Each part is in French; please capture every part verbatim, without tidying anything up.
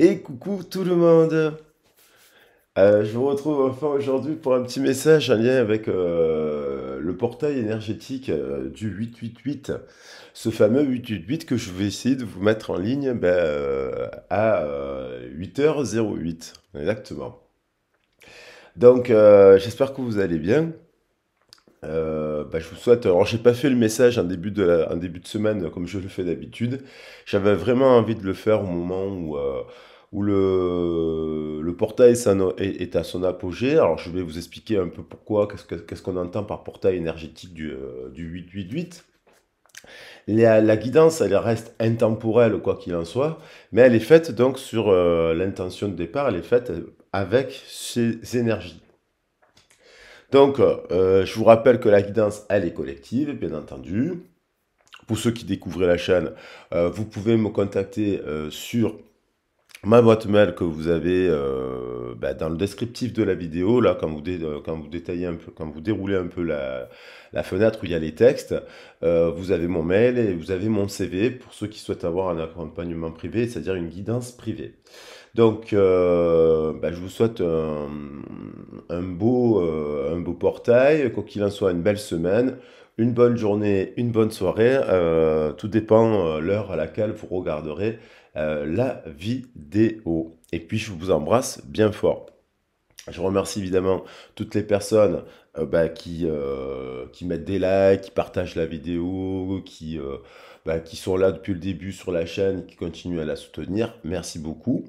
Et coucou tout le monde. Euh, je vous retrouve enfin aujourd'hui pour un petit message en lien avec euh, le portail énergétique euh, du huit huit huit. Ce fameux huit huit huit que je vais essayer de vous mettre en ligne ben, euh, à euh, huit heures zéro huit. Exactement. Donc euh, j'espère que vous allez bien. Euh, bah, je vous souhaite, alors j'ai pas fait le message en début de, la... en début de semaine comme je le fais d'habitude, j'avais vraiment envie de le faire au moment où, euh, où le, le portail est à son apogée. Alors je vais vous expliquer un peu pourquoi, qu'est-ce qu'on entend par portail énergétique du, euh, du huit huit huit. La, la guidance, elle reste intemporelle quoi qu'il en soit, mais elle est faite donc sur euh, l'intention de départ, elle est faite avec ses énergies. Donc, euh, je vous rappelle que la guidance, elle est collective, bien entendu. Pour ceux qui découvrent la chaîne, euh, vous pouvez me contacter euh, sur ma boîte mail que vous avez euh, bah, dans le descriptif de la vidéo, là, quand vous, dé quand vous détaillez un peu, quand vous déroulez un peu la, la fenêtre où il y a les textes, euh, vous avez mon mail et vous avez mon C V pour ceux qui souhaitent avoir un accompagnement privé, c'est-à-dire une guidance privée. Donc, euh, bah, je vous souhaite un, un, beau, euh, un beau portail, quoi qu'il en soit, une belle semaine, une bonne journée, une bonne soirée. Euh, tout dépend euh, l'heure à laquelle vous regarderez euh, la vidéo. Et puis, je vous embrasse bien fort. Je remercie évidemment toutes les personnes euh, bah, qui, euh, qui mettent des likes, qui partagent la vidéo, qui, euh, bah, qui sont là depuis le début sur la chaîne, qui continuent à la soutenir. Merci beaucoup.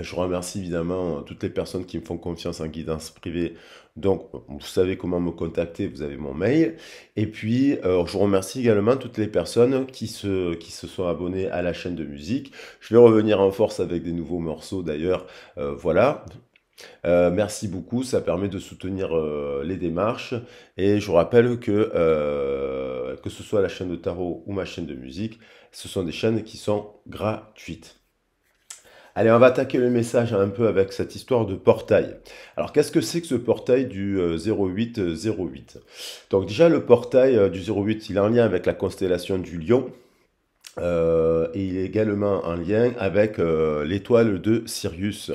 Je remercie évidemment toutes les personnes qui me font confiance en guidance privée. Donc, vous savez comment me contacter, vous avez mon mail. Et puis, euh, je remercie également toutes les personnes qui se, qui se sont abonnées à la chaîne de musique. Je vais revenir en force avec des nouveaux morceaux d'ailleurs. Euh, voilà. Euh, merci beaucoup, ça permet de soutenir euh, les démarches. Et je vous rappelle que, euh, que ce soit la chaîne de tarot ou ma chaîne de musique, ce sont des chaînes qui sont gratuites. Allez, on va attaquer le message un peu avec cette histoire de portail. Alors, qu'est-ce que c'est que ce portail du zéro huit zéro huit? Donc déjà, le portail du zéro huit, il est en lien avec la constellation du Lion. Euh, et il est également en lien avec euh, l'étoile de Sirius.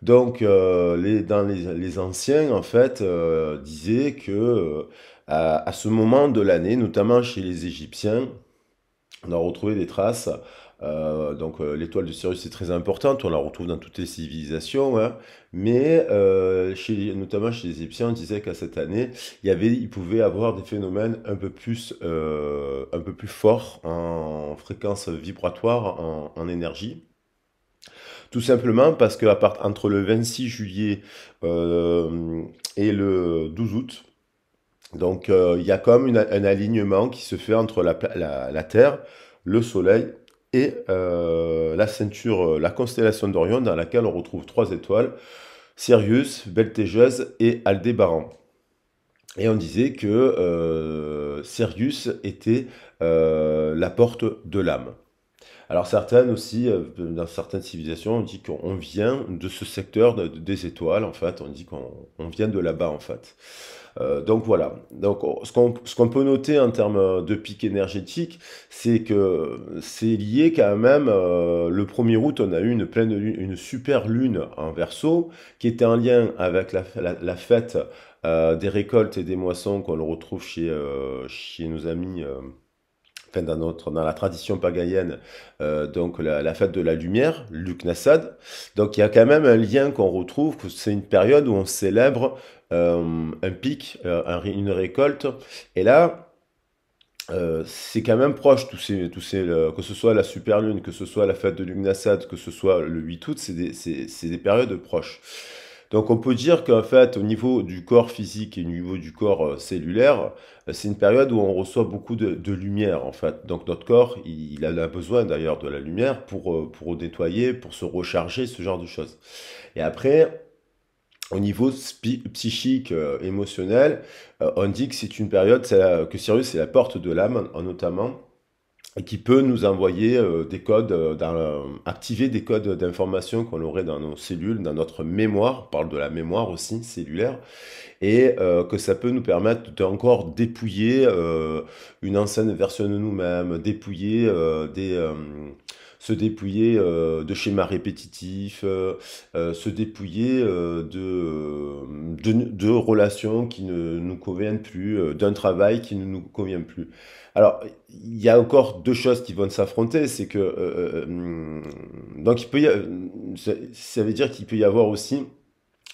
Donc, euh, les, dans les, les anciens, en fait, euh, disaient que euh, à, à ce moment de l'année, notamment chez les Égyptiens, on a retrouvé des traces... Euh, donc euh, l'étoile de Sirius est très importante, on la retrouve dans toutes les civilisations, hein, mais euh, chez, notamment chez les Égyptiens, on disait qu'à cette année, il, y avait, il pouvait avoir des phénomènes un peu plus, euh, un peu plus forts en fréquence vibratoire, en, en énergie. Tout simplement parce que à part, entre le vingt-six juillet euh, et le douze août, donc euh, il y a comme une, un alignement qui se fait entre la, la, la Terre, le Soleil, et euh, la ceinture, la constellation d'Orion dans laquelle on retrouve trois étoiles, Sirius, Beltégeuse et Aldébaran. Et on disait que euh, Sirius était euh, la porte de l'âme. Alors certaines aussi, dans certaines civilisations, on dit qu'on vient de ce secteur de, de, des étoiles, en fait, on dit qu'on vient de là-bas, en fait. Euh, donc voilà, donc, ce qu'on ce qu'on peut noter en termes de pic énergétique, c'est que c'est lié quand même, euh, le premier août, on a eu une, pleine lune, une super lune en Verseau, qui était en lien avec la, la, la fête euh, des récoltes et des moissons qu'on retrouve chez, euh, chez nos amis, euh, enfin dans, notre, dans la tradition pagaïenne, euh, donc la, la fête de la lumière, Lughnasadh. Donc il y a quand même un lien qu'on retrouve, que c'est une période où on célèbre Euh, un pic, euh, un, une récolte, et là, euh, c'est quand même proche, tous ces, tous ces, le, que ce soit la super lune, que ce soit la fête de Lughnasadh, que ce soit le huit août, c'est des, des périodes proches. Donc on peut dire qu'en fait, au niveau du corps physique et au niveau du corps euh, cellulaire, euh, c'est une période où on reçoit beaucoup de, de lumière, en fait. Donc notre corps, il, il a besoin d'ailleurs de la lumière pour, euh, pour nettoyer, pour se recharger, ce genre de choses. Et après... Au niveau psychique, euh, émotionnel, euh, on dit que c'est une période, la, que Sirius est la porte de l'âme, notamment, et qui peut nous envoyer euh, des codes, euh, dans, euh, activer des codes d'information qu'on aurait dans nos cellules, dans notre mémoire, on parle de la mémoire aussi, cellulaire, et euh, que ça peut nous permettre d'encore dépouiller euh, une ancienne version de nous-mêmes, dépouiller euh, des... Euh, se dépouiller euh, de schémas répétitifs, euh, euh, se dépouiller euh, de, de, de relations qui ne nous conviennent plus, euh, d'un travail qui ne nous convient plus. Alors, il y a encore deux choses qui vont s'affronter, c'est que... Euh, donc, il peut y avoir, ça veut dire qu'il peut y avoir aussi...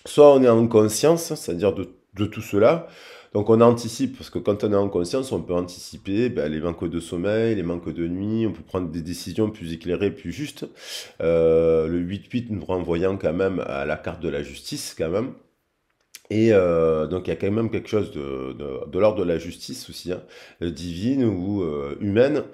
Soit on est en conscience, c'est-à-dire de, de tout cela, donc on anticipe, parce que quand on est en conscience, on peut anticiper ben, les manques de sommeil, les manques de nuit, on peut prendre des décisions plus éclairées, plus justes. Euh, le huit huit nous renvoyant quand même à la carte de la justice, quand même. Et euh, donc il y a quand même quelque chose de, de, de l'ordre de la justice aussi, hein, divine ou euh, humaine.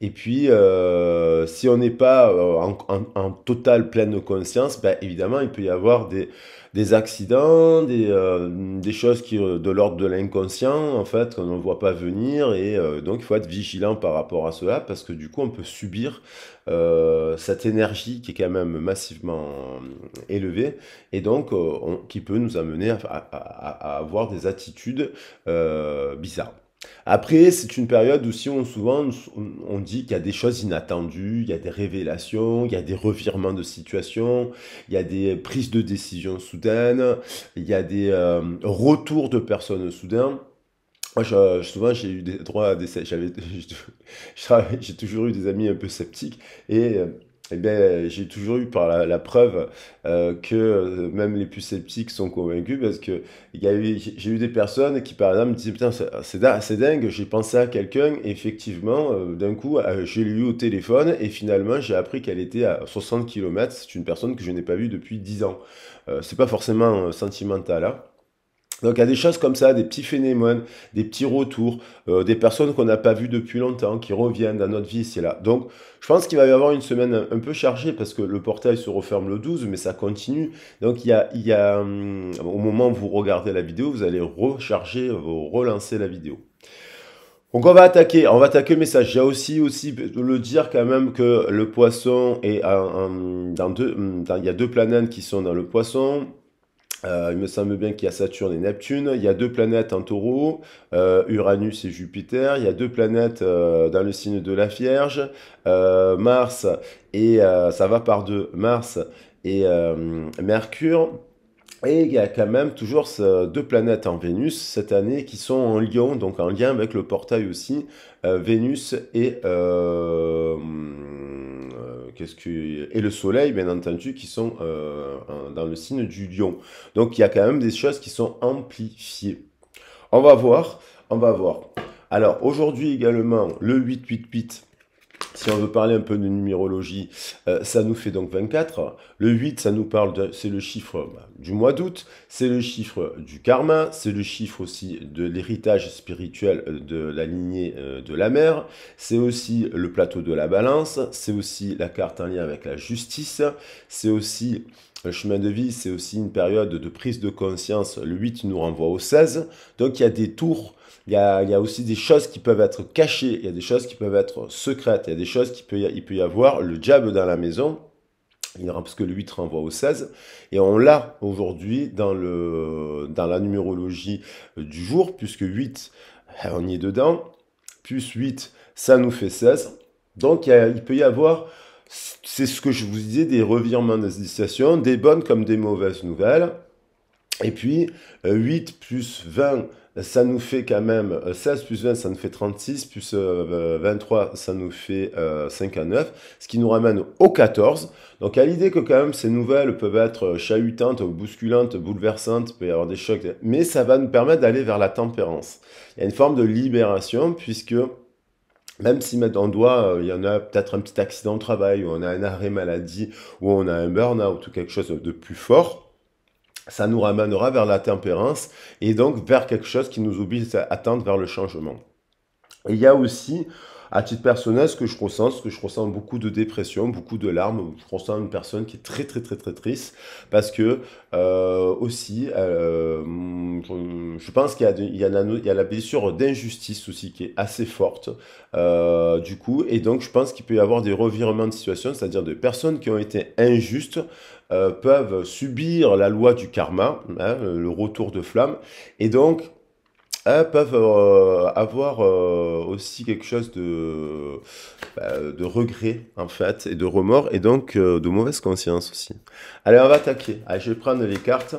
Et puis, euh, si on n'est pas en, en, en totale pleine conscience, ben, évidemment, il peut y avoir des, des accidents, des, euh, des choses qui, de l'ordre de l'inconscient, en fait, qu'on ne voit pas venir. Et euh, donc, il faut être vigilant par rapport à cela, parce que du coup, on peut subir euh, cette énergie qui est quand même massivement élevée, et donc, euh, on, qui peut nous amener à, à, à, à avoir des attitudes euh, bizarres. Après, c'est une période où si on, souvent on dit qu'il y a des choses inattendues, il y a des révélations, il y a des revirements de situation, il y a des prises de décision soudaines, il y a des euh, retours de personnes soudains. Moi, je, souvent, j'ai eu des droits à des... J'ai toujours eu des amis un peu sceptiques et... Euh, Eh bien, j'ai toujours eu par la, la preuve euh, que même les plus sceptiques sont convaincus, parce que j'ai eu des personnes qui, par exemple, me disaient « Putain, c'est dingue, j'ai pensé à quelqu'un, et effectivement, euh, d'un coup, euh, j'ai eu au téléphone, et finalement, j'ai appris qu'elle était à soixante kilomètres, c'est une personne que je n'ai pas vue depuis dix ans. Euh, » C'est pas forcément euh, sentimental, hein. Donc il y a des choses comme ça, des petits phénomènes, des petits retours, euh, des personnes qu'on n'a pas vues depuis longtemps, qui reviennent dans notre vie, c'est là. Donc je pense qu'il va y avoir une semaine un peu chargée, parce que le portail se referme le douze, mais ça continue. Donc il y a, il y a hum, au moment où vous regardez la vidéo, vous allez recharger, vous relancer la vidéo. Donc on va attaquer, on va attaquer le message. J'ai aussi, aussi le dire quand même que le poisson, est un, un, dans deux, dans, il y a deux planètes qui sont dans le poisson. Euh, il me semble bien qu'il y a Saturne et Neptune, il y a deux planètes en taureau, euh, Uranus et Jupiter, il y a deux planètes euh, dans le signe de la Vierge, euh, Mars, et euh, ça va par deux, Mars et euh, Mercure, et il y a quand même toujours ce, deux planètes en Vénus cette année qui sont en lion, donc en lien avec le portail aussi, euh, Vénus et... Euh, Qu'est-ce que... et le soleil, bien entendu, qui sont euh, dans le signe du lion. Donc, il y a quand même des choses qui sont amplifiées. On va voir, on va voir. Alors, aujourd'hui également, le huit huit huit, si on veut parler un peu de numérologie, euh, ça nous fait donc vingt-quatre. Le huit, ça nous parle, de... c'est le chiffre bah, du mois d'août, c'est le chiffre du karma, c'est le chiffre aussi de l'héritage spirituel de la lignée euh, de la mère, c'est aussi le plateau de la balance, c'est aussi la carte en lien avec la justice, c'est aussi... Le chemin de vie, c'est aussi une période de prise de conscience. Le huit nous renvoie au seize. Donc, il y a des tours. Il y a, il y a aussi des choses qui peuvent être cachées. Il y a des choses qui peuvent être secrètes. Il y a des choses qui peut, il peut y avoir le diable dans la maison. Parce que le huit renvoie au seize. Et on l'a aujourd'hui dans, dans la numérologie du jour. Puisque huit, on y est dedans. Plus huit, ça nous fait seize. Donc, il, y a, il peut y avoir... C'est ce que je vous disais, des revirements de situation, des bonnes comme des mauvaises nouvelles. Et puis, huit plus vingt, ça nous fait quand même, seize plus vingt, ça nous fait trente-six, plus vingt-trois, ça nous fait cinquante-neuf, ce qui nous ramène au quatorze. Donc, à l'idée que quand même, ces nouvelles peuvent être chahutantes, bousculantes, bouleversantes, il peut y avoir des chocs, mais ça va nous permettre d'aller vers la tempérance. Il y a une forme de libération, puisque... Même si maintenant, il y en a peut-être un petit accident de travail, ou on a un arrêt maladie, ou on a un burn-out, ou quelque chose de plus fort, ça nous ramènera vers la tempérance, et donc vers quelque chose qui nous oblige à tendre vers le changement. Et il y a aussi, à titre personnel, ce que je ressens, ce que je ressens beaucoup de dépression, beaucoup de larmes, je ressens une personne qui est très très très très triste, parce que euh, aussi, euh, je pense qu'il y a, de, il y a, la, il y a la blessure d'injustice aussi qui est assez forte, euh, du coup, et donc je pense qu'il peut y avoir des revirements de situation, c'est-à-dire des personnes qui ont été injustes, euh, peuvent subir la loi du karma, hein, le retour de flamme, et donc... euh, peuvent euh, avoir euh, aussi quelque chose de, bah, de regret, en fait, et de remords, et donc euh, de mauvaise conscience aussi. Allez, on va attaquer. Allez, je vais prendre les cartes.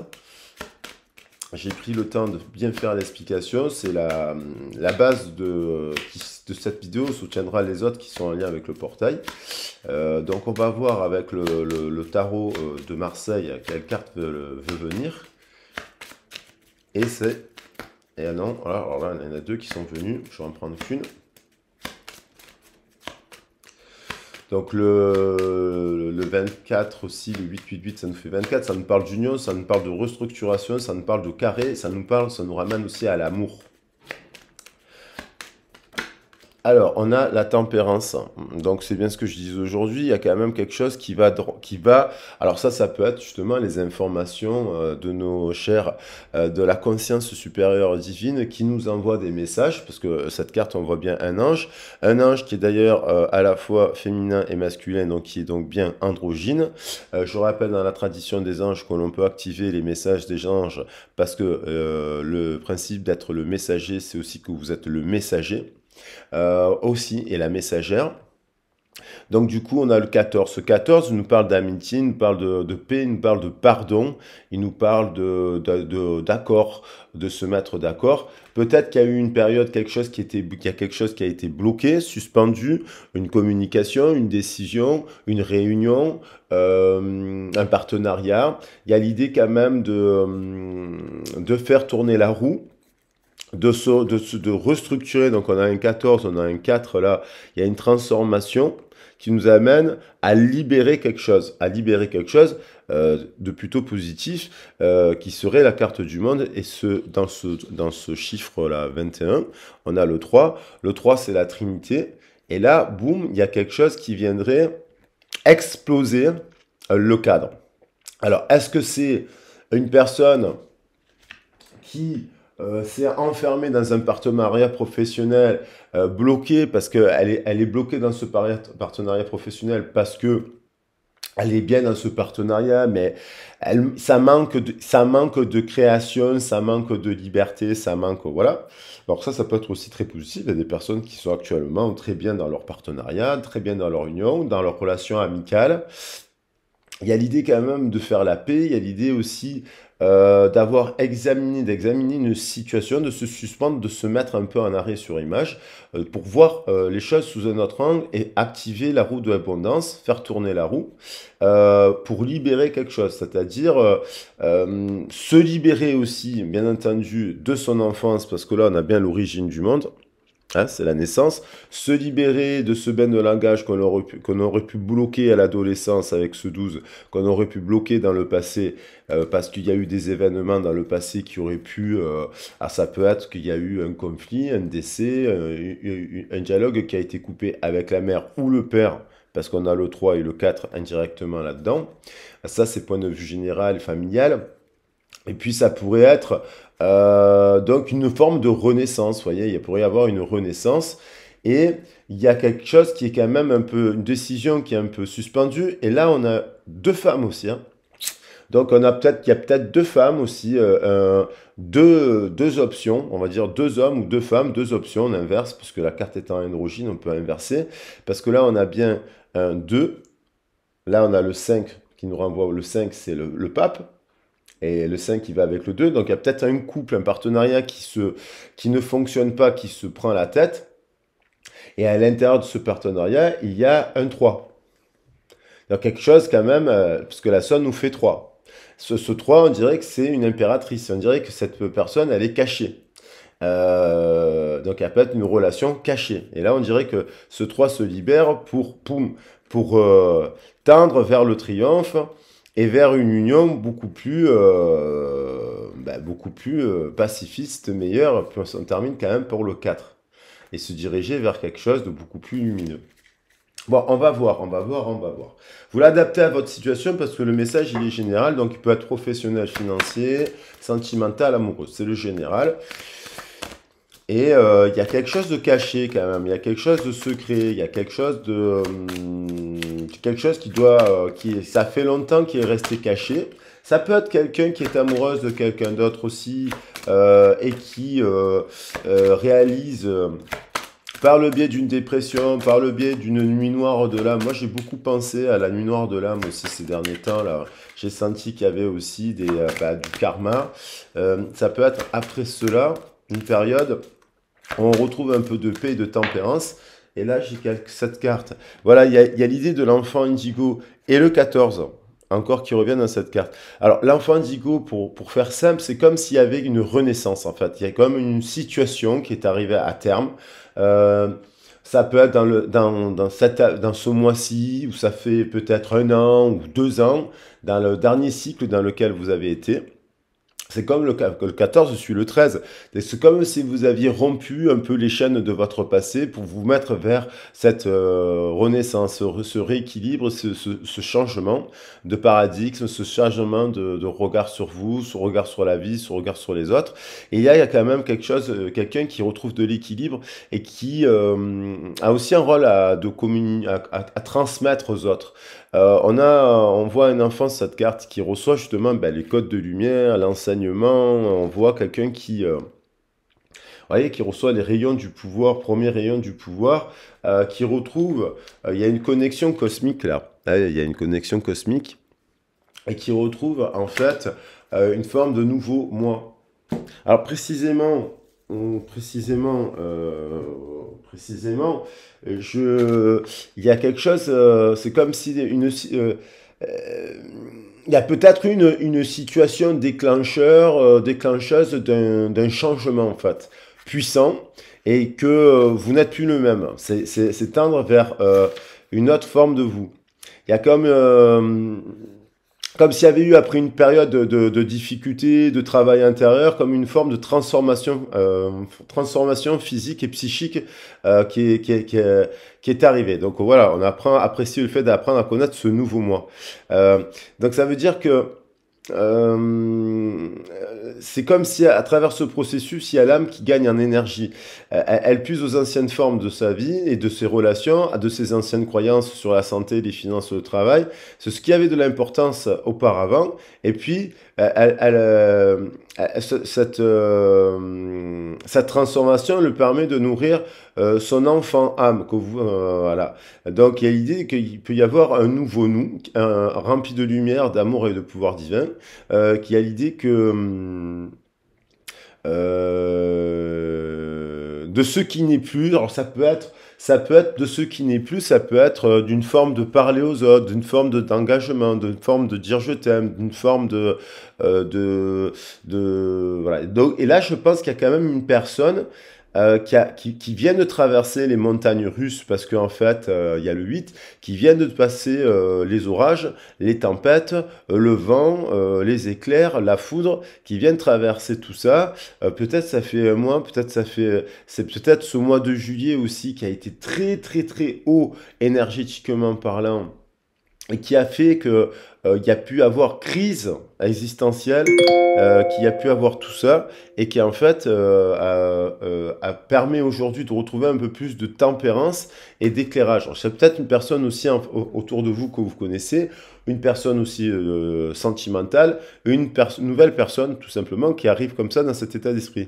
J'ai pris le temps de bien faire l'explication. C'est la, la base de, de cette vidéo soutiendra les autres qui sont en lien avec le portail. Euh, donc, on va voir avec le, le, le tarot de Marseille quelle carte veut, veut venir. Et c'est... Et non, alors là, il y en a deux qui sont venus. Je vais en prendre qu'une. Donc, le, le vingt-quatre aussi, le huit huit huit, ça nous fait vingt-quatre. Ça nous parle d'union, ça nous parle de restructuration, ça nous parle de carré, ça nous parle, ça nous ramène aussi à l'amour. Alors, on a la tempérance. Donc, c'est bien ce que je disais aujourd'hui. Il y a quand même quelque chose qui va... qui va. Alors ça, ça peut être justement les informations euh, de nos chers, euh, de la conscience supérieure divine qui nous envoie des messages. Parce que cette carte, on voit bien un ange. Un ange qui est d'ailleurs euh, à la fois féminin et masculin, donc qui est donc bien androgyne. Euh, je rappelle dans la tradition des anges que l'on peut activer les messages des anges parce que euh, le principe d'être le messager, c'est aussi que vous êtes le messager. Euh, aussi et la messagère. Donc du coup on a le quatorze. Ce quatorze nous parle d'amitié, nous parle de, de paix, nous parle de pardon, il nous parle de d'accord, de, de, de se mettre d'accord. Peut-être qu'il y a eu une période, quelque chose qui était, qu'il y a quelque chose qui a été bloqué, suspendu, une communication, une décision, une réunion, euh, un partenariat. Il y a l'idée quand même de, de faire tourner la roue. De, se, de, de restructurer, donc on a un quatorze, on a un quatre là, il y a une transformation qui nous amène à libérer quelque chose, à libérer quelque chose euh, de plutôt positif, euh, qui serait la carte du monde, et ce, dans ce, dans ce chiffre là, vingt et un, on a le trois, le trois c'est la Trinité, et là, boum, il y a quelque chose qui viendrait exploser euh, le cadre. Alors, est-ce que c'est une personne qui... Euh, c'est enfermée dans un partenariat professionnel, euh, bloquée parce qu'elle est, elle est bloquée dans ce partenariat professionnel parce que elle est bien dans ce partenariat, mais elle, ça, manque de, ça manque de création, ça manque de liberté, ça manque... Voilà. Alors ça, ça peut être aussi très positif. Il y a des personnes qui sont actuellement très bien dans leur partenariat, très bien dans leur union, dans leur relation amicale. Il y a l'idée quand même de faire la paix, il y a l'idée aussi... Euh, d'avoir examiné, d'examiner une situation, de se suspendre, de se mettre un peu en arrêt sur image euh, pour voir euh, les choses sous un autre angle et activer la roue de l'abondance, faire tourner la roue euh, pour libérer quelque chose, c'est-à-dire euh, euh, se libérer aussi, bien entendu, de son enfance, parce que là on a bien l'origine du monde. Hein, c'est la naissance, se libérer de ce bain de langage qu'on aurait, qu'on aurait pu bloquer à l'adolescence avec ce douze, qu'on aurait pu bloquer dans le passé, euh, parce qu'il y a eu des événements dans le passé qui auraient pu... Euh, alors ça peut être qu'il y a eu un conflit, un décès, un, un dialogue qui a été coupé avec la mère ou le père, parce qu'on a le trois et le quatre indirectement là-dedans. Ça, c'est point de vue général, familial. Et puis ça pourrait être euh, donc une forme de renaissance, vous voyez, il pourrait y avoir une renaissance et il y a quelque chose qui est quand même un peu, une décision qui est un peu suspendue et là on a deux femmes aussi, hein. Donc on a peut-être, il y a peut-être deux femmes aussi, euh, euh, deux, deux options, on va dire deux hommes ou deux femmes, deux options, on inverse, parce que la carte étant androgyne, on peut inverser, parce que là on a bien un deux, là on a le cinq qui nous renvoie, le cinq c'est le, le pape, et le cinq qui va avec le deux, donc il y a peut-être un couple, un partenariat qui, se, qui ne fonctionne pas, qui se prend la tête, et à l'intérieur de ce partenariat, il y a un trois. Donc quelque chose quand même, euh, parce que la somme nous fait trois. Ce, ce trois, on dirait que c'est une impératrice, on dirait que cette personne, elle est cachée. Euh, donc elle peut être une relation cachée. Et là, on dirait que ce trois se libère pour, poum, pour euh, tendre vers le triomphe, et vers une union beaucoup plus, euh, bah, beaucoup plus euh, pacifiste, meilleure, puis on s'en termine quand même pour le quatre, et se diriger vers quelque chose de beaucoup plus lumineux. Bon, on va voir, on va voir, on va voir. Vous l'adaptez à votre situation, parce que le message, il est général, donc il peut être professionnel, financier, sentimental, amoureux, c'est le général. Et euh, il y a quelque chose de caché quand même, il y a quelque chose de secret, il y a quelque chose de euh, quelque chose qui doit, euh, qui ça fait longtemps qu'il est resté caché. Ça peut être quelqu'un qui est amoureuse de quelqu'un d'autre aussi euh, et qui euh, euh, réalise euh, par le biais d'une dépression, par le biais d'une nuit noire de l'âme. Moi j'ai beaucoup pensé à la nuit noire de l'âme aussi ces derniers temps là. J'ai senti qu'il y avait aussi des, euh, bah, du karma. Euh, ça peut être après cela une période. On retrouve un peu de paix et de tempérance. Et là, j'ai cette carte. Voilà, il y a, y a l'idée de l'enfant indigo et le quatorze, encore qui revient dans cette carte. Alors, l'enfant indigo, pour, pour faire simple, c'est comme s'il y avait une renaissance, en fait. Il y a comme une situation qui est arrivée à terme. Euh, ça peut être dans, le, dans, dans, cette, dans ce mois-ci, où ça fait peut-être un an ou deux ans, dans le dernier cycle dans lequel vous avez été. C'est comme le, le quatorze, je suis le treize. C'est comme si vous aviez rompu un peu les chaînes de votre passé pour vous mettre vers cette euh, renaissance, ce, ce rééquilibre, ce, ce, ce changement de paradigme, ce changement de, de regard sur vous, ce regard sur la vie, ce regard sur les autres. Et là, il y a quand même quelque chose, quelqu'un qui retrouve de l'équilibre et qui euh, a aussi un rôle à, de communi- à, à, à transmettre aux autres. Euh, on, a, on voit un enfant, cette carte, qui reçoit justement ben, les codes de lumière, l'enseignement. On voit quelqu'un qui, euh, voyez, qui reçoit les rayons du pouvoir, premier rayon du pouvoir, euh, qui retrouve, il euh, y a une connexion cosmique là, il y a une connexion cosmique, et qui retrouve en fait euh, une forme de nouveau moi. Alors précisément, on, précisément, euh, précisément, je, il y a quelque chose, euh, c'est comme si une, euh, euh, il y a peut-être une, une situation déclencheur, euh, déclencheuse d'un changement en fait, puissant, et que euh, vous n'êtes plus le même. C'est tendre vers euh, une autre forme de vous. Il y a comme euh, Comme s'il y avait eu, après une période de, de, de difficulté, de travail intérieur, comme une forme de transformation, euh, transformation physique et psychique euh, qui, est, qui, est, qui, est, qui est arrivée. Donc voilà, on apprend à apprécier le fait d'apprendre à connaître ce nouveau moi. Euh, donc ça veut dire que euh, c'est comme si à travers ce processus, il y a l'âme qui gagne en énergie. Euh, elle puise aux anciennes formes de sa vie et de ses relations, de ses anciennes croyances sur la santé, les finances, le travail. C'est ce qui avait de l'importance auparavant. Et puis, euh, elle, elle, euh, cette, euh, cette transformation lui permet de nourrir euh, son enfant âme. Que vous, euh, voilà. Donc, il y a l'idée qu'il peut y avoir un nouveau nous, un, rempli de lumière, d'amour et de pouvoir divin, euh, qui a l'idée que... Euh, de ce qui n'est plus. Alors ça peut être, ça peut être de ce qui n'est plus, ça peut être d'une forme de parler aux autres, d'une forme d'engagement, de, d'une forme de dire je t'aime, d'une forme de, euh, de, de voilà. Donc, et là je pense qu'il y a quand même une personne Euh, qui, a, qui, qui viennent de traverser les montagnes russes, parce qu'en fait, il euh, y a le huit, qui viennent de passer euh, les orages, les tempêtes, euh, le vent, euh, les éclairs, la foudre, qui viennent traverser tout ça. Euh, peut-être ça fait un mois, peut-être ça fait... C'est peut-être ce mois de juillet aussi qui a été très, très, très haut énergétiquement parlant, et qui a fait que euh, y a pu avoir crise existentielle, euh, qu'il y a pu avoir tout ça, et qui en fait euh, a, euh, a permet aujourd'hui de retrouver un peu plus de tempérance et d'éclairage. C'est peut-être une personne aussi en, autour de vous que vous connaissez, une personne aussi euh, sentimentale, une pers nouvelle personne tout simplement qui arrive comme ça dans cet état d'esprit.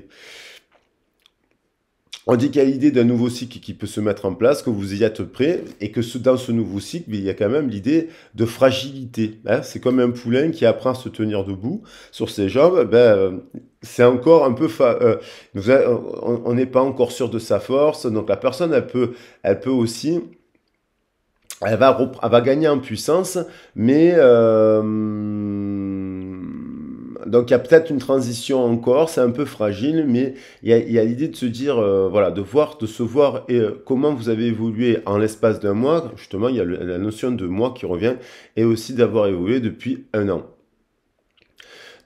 On dit qu'il y a l'idée d'un nouveau cycle qui peut se mettre en place, que vous y êtes prêt, et que ce, dans ce nouveau cycle, il y a quand même l'idée de fragilité. Hein. C'est comme un poulain qui apprend à se tenir debout sur ses jambes. Ben, c'est encore un peu... Fa euh, on n'est pas encore sûr de sa force. Donc la personne, elle peut, elle peut aussi... Elle va, elle va gagner en puissance, mais... Euh, Donc, il y a peut-être une transition encore, c'est un peu fragile, mais il y a l'idée de se dire, euh, voilà, de voir, de se voir et, euh, comment vous avez évolué en l'espace d'un mois. Justement, il y a le, la notion de mois qui revient, et aussi d'avoir évolué depuis un an.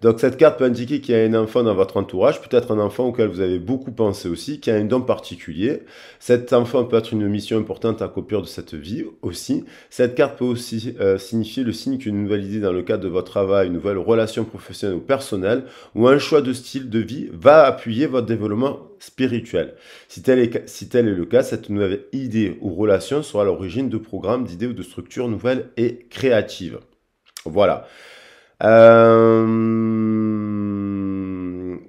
Donc cette carte peut indiquer qu'il y a un enfant dans votre entourage, peut-être un enfant auquel vous avez beaucoup pensé aussi, qui a un don particulier. Cet enfant peut être une mission importante à copier de cette vie aussi. Cette carte peut aussi euh, signifier le signe qu'une nouvelle idée dans le cadre de votre travail, une nouvelle relation professionnelle ou personnelle, ou un choix de style de vie va appuyer votre développement spirituel. Si tel est, si tel est le cas, cette nouvelle idée ou relation sera à l'origine de programmes, d'idées ou de structures nouvelles et créatives. Voilà. Euh...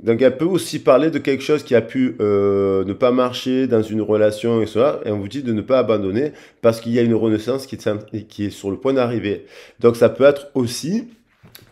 Donc elle peut aussi parler de quelque chose qui a pu euh, ne pas marcher dans une relation et cela, et on vous dit de ne pas abandonner parce qu'il y a une renaissance qui est, qui est sur le point d'arriver. Donc ça peut être aussi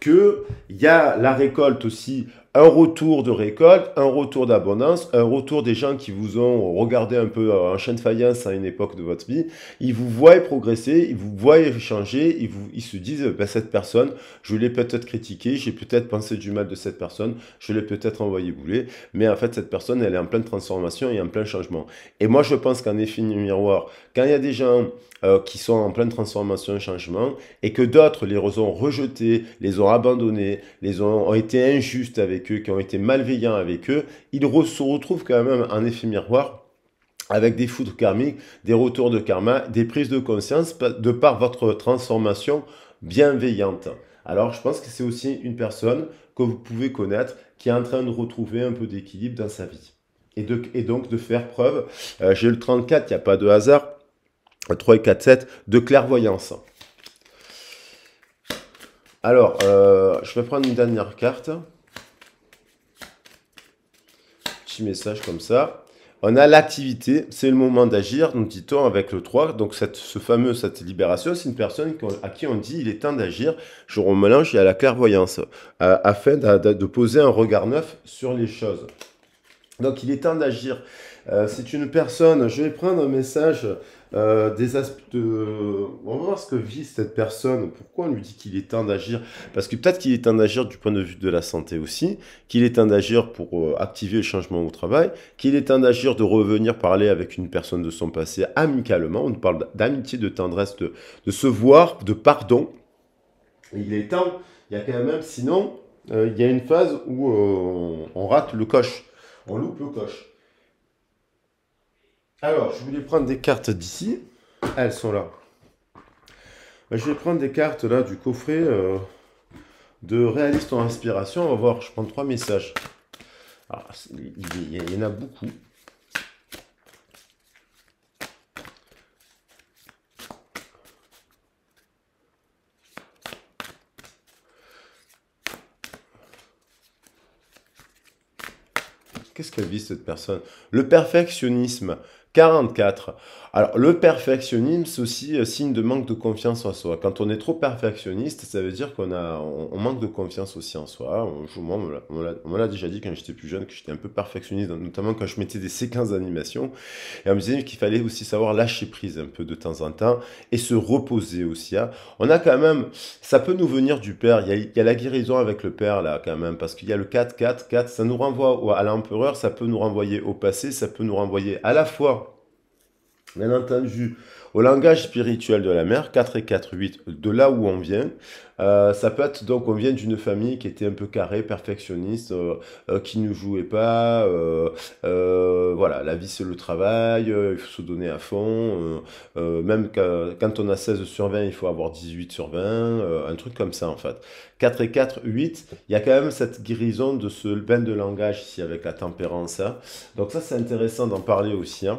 qu'il y a la récolte aussi, un retour de récolte, un retour d'abondance, un retour des gens qui vous ont regardé un peu en chaîne de faïence à une époque de votre vie. Ils vous voient progresser, ils vous voient changer, ils, vous, ils se disent ben, « cette personne, je l'ai peut-être critiquée, j'ai peut-être pensé du mal de cette personne, je l'ai peut-être envoyé bouler, mais en fait cette personne elle est en pleine transformation et en plein changement. » Et moi je pense qu'en effet miroir, quand il y a des gens euh, qui sont en pleine transformation et changement et que d'autres les ont rejetés, les ont abandonnés, les ont, ont été injustes avec eux, qui ont été malveillants avec eux, ils se retrouvent quand même en effet miroir avec des foudres karmiques, des retours de karma, des prises de conscience de par votre transformation bienveillante. Alors je pense que c'est aussi une personne que vous pouvez connaître qui est en train de retrouver un peu d'équilibre dans sa vie et, de, et donc de faire preuve, euh, j'ai le trente-quatre, il n'y a pas de hasard, trois et quatre, sept, de clairvoyance. Alors euh, je vais prendre une dernière carte. Message comme ça. On a l'activité, c'est le moment d'agir, nous dit-on avec le trois. Donc cette, ce fameux, cette libération, c'est une personne à qui on dit il est temps d'agir. Je remélange, il y a la clairvoyance euh, afin de, de, de poser un regard neuf sur les choses. Donc il est temps d'agir. Euh, c'est une personne, je vais prendre un message euh, des aspects de... On va voir ce que vit cette personne, pourquoi on lui dit qu'il est temps d'agir, parce que peut-être qu'il est temps d'agir du point de vue de la santé aussi, qu'il est temps d'agir pour euh, activer le changement au travail, qu'il est temps d'agir de revenir parler avec une personne de son passé amicalement, on parle d'amitié, de tendresse, de, de se voir, de pardon. Il est temps, il y a quand même, sinon, euh, il y a une phase où euh, on rate le coche, on loupe le coche. Alors, je voulais prendre des cartes d'ici. Elles sont là. Je vais prendre des cartes là du coffret euh, de Réalise ton inspiration. On va voir, je prends trois messages. Alors, il, y, il y en a beaucoup. Qu'est-ce qu'elle vit cette personne? Le perfectionnisme. quarante-quatre. Alors, le perfectionnisme, c'est aussi euh, signe de manque de confiance en soi. Quand on est trop perfectionniste, ça veut dire qu'on a, on, on manque de confiance aussi en soi. On, moi, on me l'a déjà dit quand j'étais plus jeune, que j'étais un peu perfectionniste, notamment quand je mettais des séquences d'animation. Et on me disait qu'il fallait aussi savoir lâcher prise un peu de temps en temps et se reposer aussi. Hein. On a quand même, ça peut nous venir du père. Il y a, il y a la guérison avec le père, là, quand même, parce qu'il y a le quatre, quatre, quatre. Ça nous renvoie à l'empereur, ça peut nous renvoyer au passé, ça peut nous renvoyer à la fois bien entendu, au langage spirituel de la mère, quatre et quatre, huit, de là où on vient, euh, ça peut être, donc on vient d'une famille qui était un peu carrée, perfectionniste, euh, euh, qui ne jouait pas, euh, euh, voilà, la vie c'est le travail, euh, il faut se donner à fond, euh, euh, même que, quand on a seize sur vingt, il faut avoir dix-huit sur vingt, euh, un truc comme ça en fait. quatre et quatre, huit, il y a quand même cette guérison de ce bain de langage ici avec la tempérance, hein. Donc ça c'est intéressant d'en parler aussi, hein.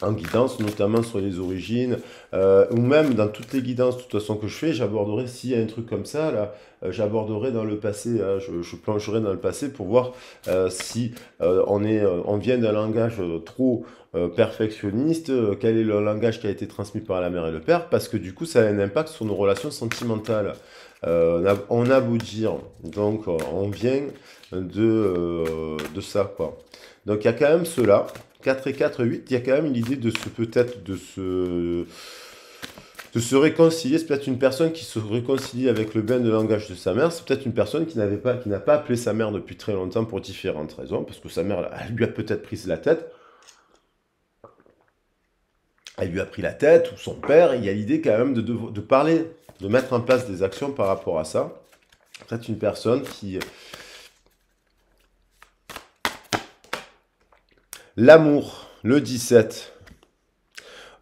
En guidance, notamment sur les origines, euh, ou même dans toutes les guidances de toute façon que je fais, j'aborderai, s'il y a un truc comme ça, là, euh, j'aborderai dans le passé, hein, je, je plancherai dans le passé pour voir euh, si euh, on, est, euh, on vient d'un langage euh, trop euh, perfectionniste, euh, quel est le langage qui a été transmis par la mère et le père, parce que du coup, ça a un impact sur nos relations sentimentales. Euh, on a beau dire, donc euh, on vient de, euh, de ça, quoi. Donc il y a quand même cela. quatre et quatre, huit, il y a quand même l'idée de se peut-être de se, de se réconcilier. C'est peut-être une personne qui se réconcilie avec le bain de langage de sa mère. C'est peut-être une personne qui n'avait pas, qui n'a pas appelé sa mère depuis très longtemps pour différentes raisons, parce que sa mère, elle lui a peut-être pris la tête. Elle lui a pris la tête, ou son père. Il y a l'idée quand même de, de, de parler, de mettre en place des actions par rapport à ça. C'est une personne qui... L'amour, le dix-sept.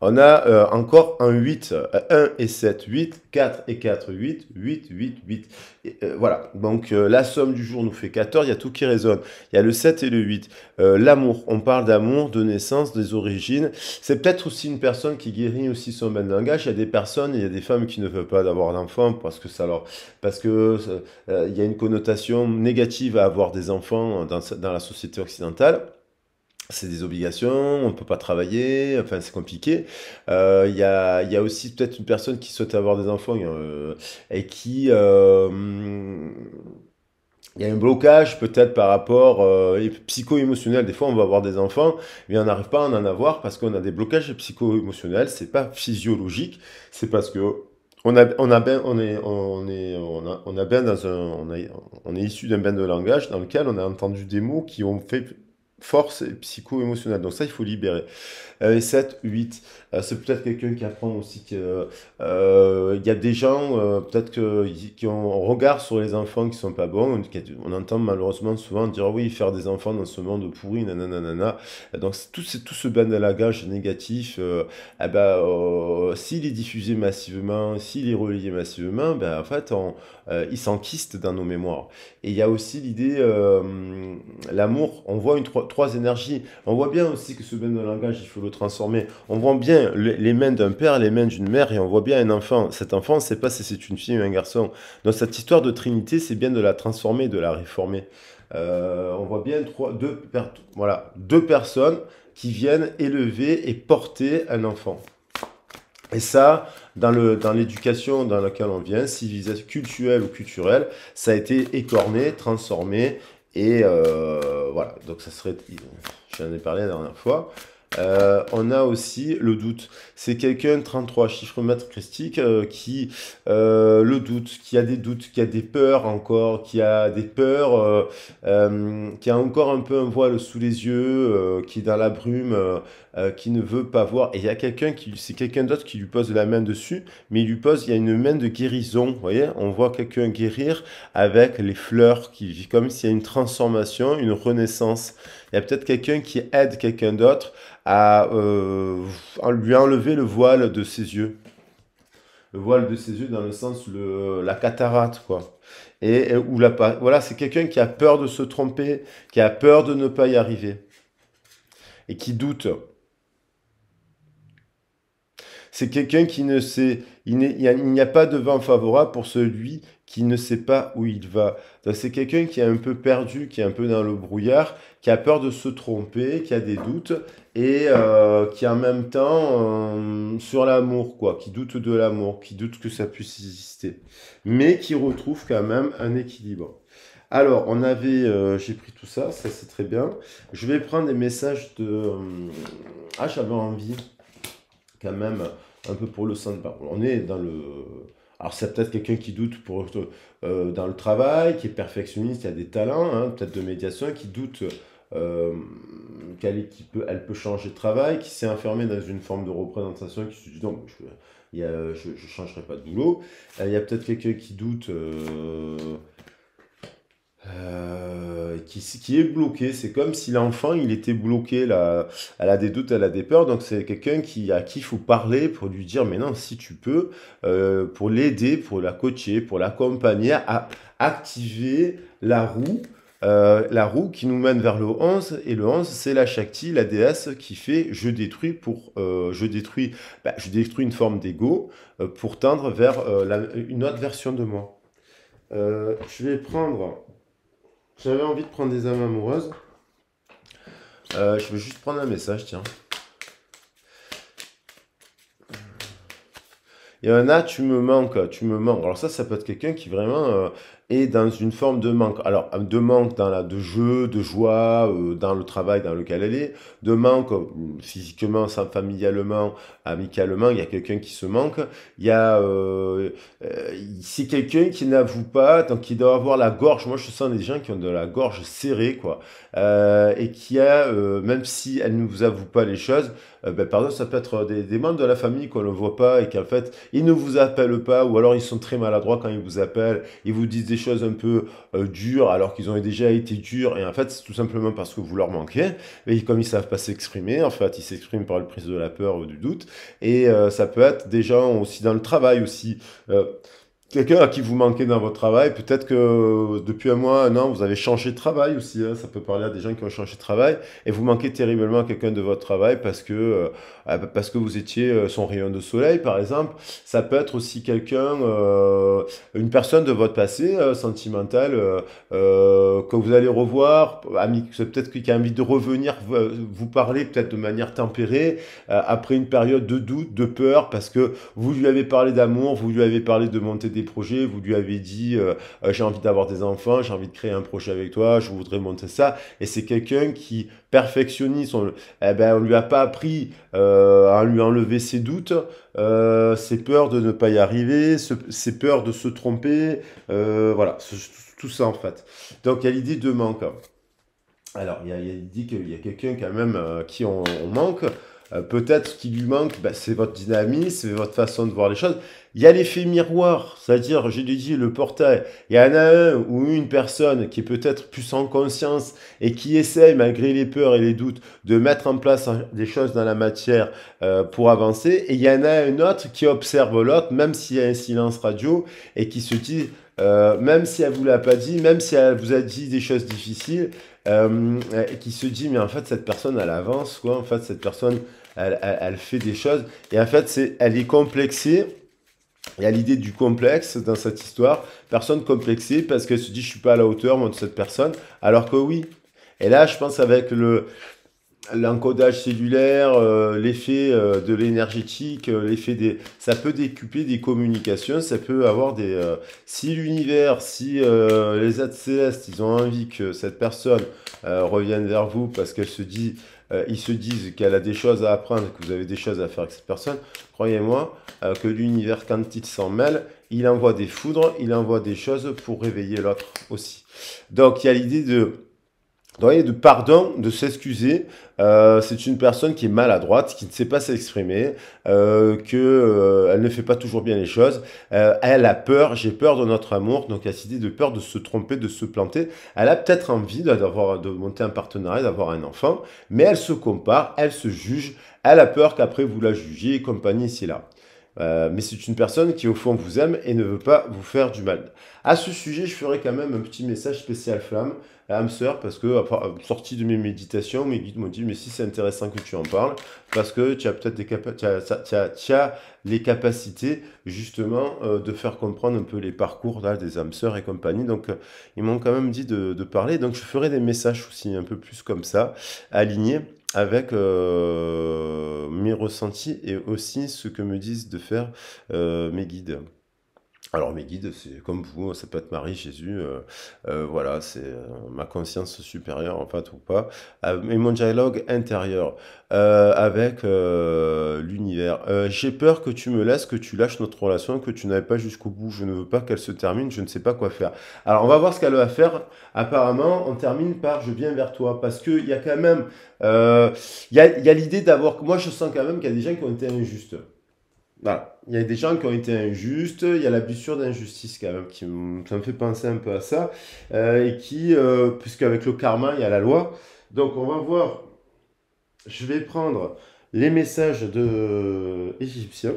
On a euh, encore un huit. un et sept, huit. quatre et quatre, huit. huit, huit, huit. Et, euh, voilà. Donc, euh, la somme du jour nous fait quatorze. Il y a tout qui résonne. Il y a le sept et le huit. Euh, L'amour. On parle d'amour, de naissance, des origines. C'est peut-être aussi une personne qui guérit aussi son bain de langage. Il y a des personnes, il y a des femmes qui ne veulent pas d'avoir d'enfants parce que ça leur... Parce que euh, il y a une connotation négative à avoir des enfants dans, dans la société occidentale. C'est des obligations, on ne peut pas travailler, enfin c'est compliqué. Il euh, y, a, y a aussi peut-être une personne qui souhaite avoir des enfants euh, et qui... Il euh, y a un blocage peut-être par rapport euh, psycho-émotionnel. Des fois on va avoir des enfants, mais on n'arrive pas à en avoir parce qu'on a des blocages psycho-émotionnels. Ce n'est pas physiologique, c'est parce que... On a, on a bien, on est, on est, on a, on a bien dans un, on, a, on est issu d'un bain de langage dans lequel on a entendu des mots qui ont fait... force psycho-émotionnelle. Donc ça, il faut libérer. Euh, sept, huit. Euh, c'est peut-être quelqu'un qui apprend aussi que euh, euh, y a des gens, euh, peut-être qui ont un regard sur les enfants qui sont pas bons. On, on entend malheureusement souvent dire oui, faire des enfants dans ce monde pourri, nanana, nanana. Donc tout, tout ce bain de langage négatif, euh, eh ben, euh, s'il est diffusé massivement, s'il est relayé massivement, ben, en fait, on, euh, il s'enquiste dans nos mémoires. Et il y a aussi l'idée, euh, l'amour, on voit une trois Trois énergies. On voit bien aussi que ce bain de langage, il faut le transformer. On voit bien le, les mains d'un père, les mains d'une mère, et on voit bien un enfant. Cet enfant, on ne sait pas si c'est une fille ou un garçon. Dans cette histoire de Trinité, c'est bien de la transformer, de la réformer. Euh, on voit bien trois, deux, per, voilà, deux personnes qui viennent élever et porter un enfant. Et ça, dans l'éducation dans, dans laquelle on vient, civilisation culturelle ou culturelle, ça a été écorné, transformé. Et euh, voilà, donc ça serait, j'en ai parlé la dernière fois, euh, on a aussi le doute. C'est quelqu'un, trente-trois, chiffre maître christique, euh, qui euh, le doute, qui a des doutes, qui a des peurs encore, qui a des peurs, euh, euh, qui a encore un peu un voile sous les yeux, euh, qui est dans la brume, euh, euh, qui ne veut pas voir. Et il y a quelqu'un, c'est quelqu'un d'autre qui lui pose la main dessus, mais il lui pose, il y a une main de guérison, vous voyez, on voit quelqu'un guérir avec les fleurs, qui vit comme s'il y a une transformation, une renaissance. Il y a peut-être quelqu'un qui aide quelqu'un d'autre à euh, lui enlever le voile de ses yeux. Le voile de ses yeux dans le sens le, la cataracte, quoi. Et, et où la, voilà, c'est quelqu'un qui a peur de se tromper, qui a peur de ne pas y arriver et qui doute. C'est quelqu'un qui ne sait, il n'y a, a pas de vent favorable pour celui qui ne sait pas où il va. C'est quelqu'un qui est un peu perdu, qui est un peu dans le brouillard, qui a peur de se tromper, qui a des doutes et euh, qui en même temps euh, sur l'amour, quoi, qui doute de l'amour, qui doute que ça puisse exister, mais qui retrouve quand même un équilibre. Alors, on avait, euh, j'ai pris tout ça, ça c'est très bien. Je vais prendre des messages de... Euh, ah, j'avais envie... quand même, un peu pour le sandbar. On est dans le... Alors, c'est peut-être quelqu'un qui doute pour, euh, dans le travail, qui est perfectionniste, qui a des talents, hein, peut-être de médiation, qui doute euh, qu'elle qui peut, elle peut changer de travail, qui s'est enfermée dans une forme de représentation, qui se dit « non, je ne je, je changerai pas de boulot ». Il y a peut-être quelqu'un qui doute... Euh, Euh, qui, qui est bloqué, c'est comme si l'enfant il était bloqué, là, elle a des doutes, elle a des peurs, donc c'est quelqu'un qui, à qui il faut parler pour lui dire mais non si tu peux, euh, pour l'aider, pour la coacher, pour l'accompagner à activer la roue, euh, la roue qui nous mène vers le onze, et le onze c'est la Shakti, la déesse qui fait je détruis pour, euh, je détruis, bah, je détruis une forme d'ego euh, pour tendre vers euh, la, une autre version de moi. Euh, je vais prendre... J'avais envie de prendre des âmes amoureuses. Euh, je vais juste prendre un message, tiens. Il y en a, tu me manques, tu me manques. Alors ça, ça peut être quelqu'un qui vraiment euh, est dans une forme de manque. Alors, de manque dans la, de jeu, de joie, euh, dans le travail dans lequel elle est. De manque euh, physiquement, familialement, amicalement. Il y a quelqu'un qui se manque. Il y a... Euh, euh, c'est quelqu'un qui n'avoue pas, donc qui doit avoir la gorge. Moi, je sens des gens qui ont de la gorge serrée, quoi. Euh, et qui a, euh, même si elle ne vous avoue pas les choses... euh, ben, pardon, ça peut être des, des membres de la famille qu'on ne voit pas et qu'en fait, ils ne vous appellent pas ou alors ils sont très maladroits quand ils vous appellent, ils vous disent des choses un peu euh, dures alors qu'ils ont déjà été durs et en fait, c'est tout simplement parce que vous leur manquez et comme ils ne savent pas s'exprimer, en fait, ils s'expriment par le prise de la peur ou du doute et euh, ça peut être des gens aussi dans le travail aussi. Euh, Quelqu'un à qui vous manquez dans votre travail, peut-être que depuis un mois, un an, vous avez changé de travail aussi, hein, ça peut parler à des gens qui ont changé de travail, et vous manquez terriblement à quelqu'un de votre travail parce que euh, parce que vous étiez son rayon de soleil, par exemple. Ça peut être aussi quelqu'un, euh, une personne de votre passé euh, sentimental euh, euh, que vous allez revoir, peut-être qu'il a envie de revenir vous parler, peut-être de manière tempérée, euh, après une période de doute, de peur, parce que vous lui avez parlé d'amour, vous lui avez parlé de monter des projets, vous lui avez dit euh, euh, j'ai envie d'avoir des enfants, j'ai envie de créer un projet avec toi, je voudrais monter ça, et c'est quelqu'un qui perfectionniste, on eh ben, ne lui a pas appris euh, à lui enlever ses doutes, euh, ses peurs de ne pas y arriver, ce, ses peurs de se tromper, euh, voilà, ce, tout ça en fait. Donc il y a l'idée de manque. Alors il y a l'idée qu'il y a, a quelqu'un quand même euh, qui on, on manque, euh, peut-être qu'il lui manque, ben, c'est votre dynamisme, c'est votre façon de voir les choses. Il y a l'effet miroir, c'est-à-dire, j'ai dit le portail, il y en a un ou une personne qui est peut-être plus en conscience et qui essaye, malgré les peurs et les doutes, de mettre en place des choses dans la matière euh, pour avancer. Et il y en a un autre qui observe l'autre, même s'il y a un silence radio, et qui se dit, euh, même si elle ne vous l'a pas dit, même si elle vous a dit des choses difficiles, euh, qui se dit, mais en fait, cette personne, elle avance, quoi. En fait, cette personne, elle, elle, elle fait des choses. Et en fait, c'est, elle est complexée. Il y a l'idée du complexe dans cette histoire. Personne complexée parce qu'elle se dit « je ne suis pas à la hauteur moi, de cette personne », alors que oui. Et là, je pense avec le... l'encodage cellulaire, euh, l'effet euh, de l'énergétique, euh, l'effet des... ça peut décupler des communications, ça peut avoir des... Euh... Si l'univers, si euh, les êtres célestes, ils ont envie que cette personne euh, revienne vers vous parce qu'elle se dit... Euh, ils se disent qu'elle a des choses à apprendre, que vous avez des choses à faire avec cette personne, croyez-moi euh, que l'univers, quand il s'en mêle, il envoie des foudres, il envoie des choses pour réveiller l'autre aussi. Donc, il y a l'idée de... Vous voyez, de pardon, de s'excuser, euh, c'est une personne qui est maladroite, qui ne sait pas s'exprimer, euh, que euh, elle ne fait pas toujours bien les choses, euh, elle a peur, j'ai peur de notre amour, donc elle a cette idée de peur de se tromper, de se planter, elle a peut-être envie d'avoir, de monter un partenariat, d'avoir un enfant, mais elle se compare, elle se juge, elle a peur qu'après vous la jugiez et compagnie ici là. Euh, mais c'est une personne qui au fond vous aime et ne veut pas vous faire du mal. À ce sujet, je ferai quand même un petit message spécial flamme à âme sœur parce que sorti de mes méditations, mes guides m'ont dit mais si c'est intéressant que tu en parles parce que tu as peut-être des capa tu as, tu as, tu as les capacités justement euh, de faire comprendre un peu les parcours là, des âmes sœurs et compagnie. Donc euh, ils m'ont quand même dit de, de parler. Donc je ferai des messages aussi un peu plus comme ça, alignés avec euh, mes ressentis et aussi ce que me disent de faire euh, mes guides. Alors mes guides, c'est comme vous, ça peut être Marie, Jésus, euh, euh, voilà, c'est euh, ma conscience supérieure en fait ou pas, euh, et mon dialogue intérieur euh, avec euh, l'univers. Euh, j'ai peur que tu me laisses, que tu lâches notre relation, que tu n'ailles pas jusqu'au bout, je ne veux pas qu'elle se termine, je ne sais pas quoi faire. Alors on va voir ce qu'elle va faire, apparemment on termine par « je viens vers toi » parce qu'il y a quand même, il euh, y a, a l'idée d'avoir, moi je sens quand même qu'il y a des gens qui ont été injustes. Voilà. Il y a des gens qui ont été injustes, il y a la blessure d'injustice quand même, qui, ça me fait penser un peu à ça, euh, et qui, euh, puisqu'avec le karma, il y a la loi. Donc on va voir, je vais prendre les messages de égyptiens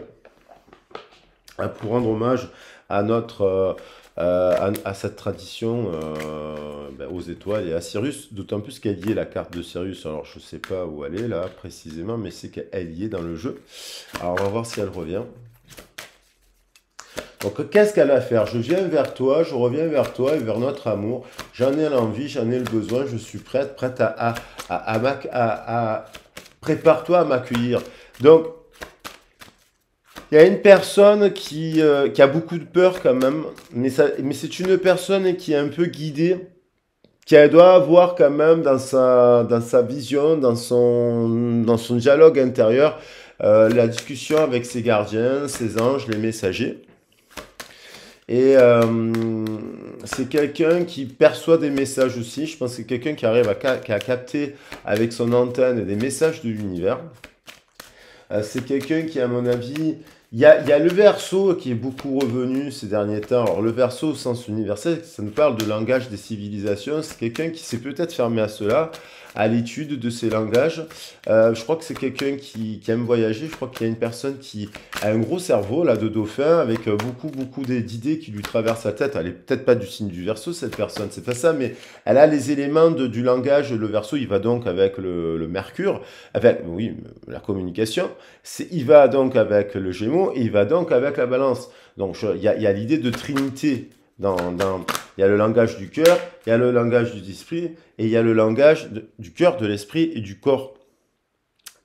pour rendre hommage à notre... Euh, Euh, à, à cette tradition euh, ben, aux étoiles et à Sirius, d'autant plus qu'elle y est la carte de Sirius. Alors je sais pas où elle est là précisément, mais c'est qu'elle y est dans le jeu. Alors on va voir si elle revient. Donc qu'est-ce qu'elle a à faire? Je viens vers toi, je reviens vers toi et vers notre amour. J'en ai l'envie, j'en ai le besoin, je suis prête, prête à... à, à, à, à, à, à... Prépare-toi à m'accueillir. Donc... il y a une personne qui, euh, qui a beaucoup de peur quand même, mais, ça, mais c'est une personne qui est un peu guidée, qui doit avoir quand même dans sa, dans sa vision, dans son, dans son dialogue intérieur, euh, la discussion avec ses gardiens, ses anges, les messagers. Et euh, c'est quelqu'un qui perçoit des messages aussi, je pense que c'est quelqu'un qui arrive à, à capter avec son antenne des messages de l'univers. Euh, c'est quelqu'un qui, à mon avis... Il y, a, il y a le Verseau qui est beaucoup revenu ces derniers temps. Alors, le Verseau au sens universel, ça nous parle de langage des civilisations. C'est quelqu'un qui s'est peut-être fermé à cela, à l'étude de ces langages. Euh, je crois que c'est quelqu'un qui, qui aime voyager. Je crois qu'il y a une personne qui a un gros cerveau là de dauphin, avec beaucoup, beaucoup d'idées qui lui traversent la tête. Elle est peut-être pas du signe du Verseau, cette personne, c'est pas ça, mais elle a les éléments de, du langage. Le Verseau, il va donc avec le, le Mercure, avec, oui, la communication. Il va donc avec le Gémeaux. Et il va donc avec la balance. Donc il y a, a l'idée de trinité. Dans, dans, il y a le langage du cœur, il y a le langage du esprit, et il y a le langage de, du cœur, de l'esprit et du corps.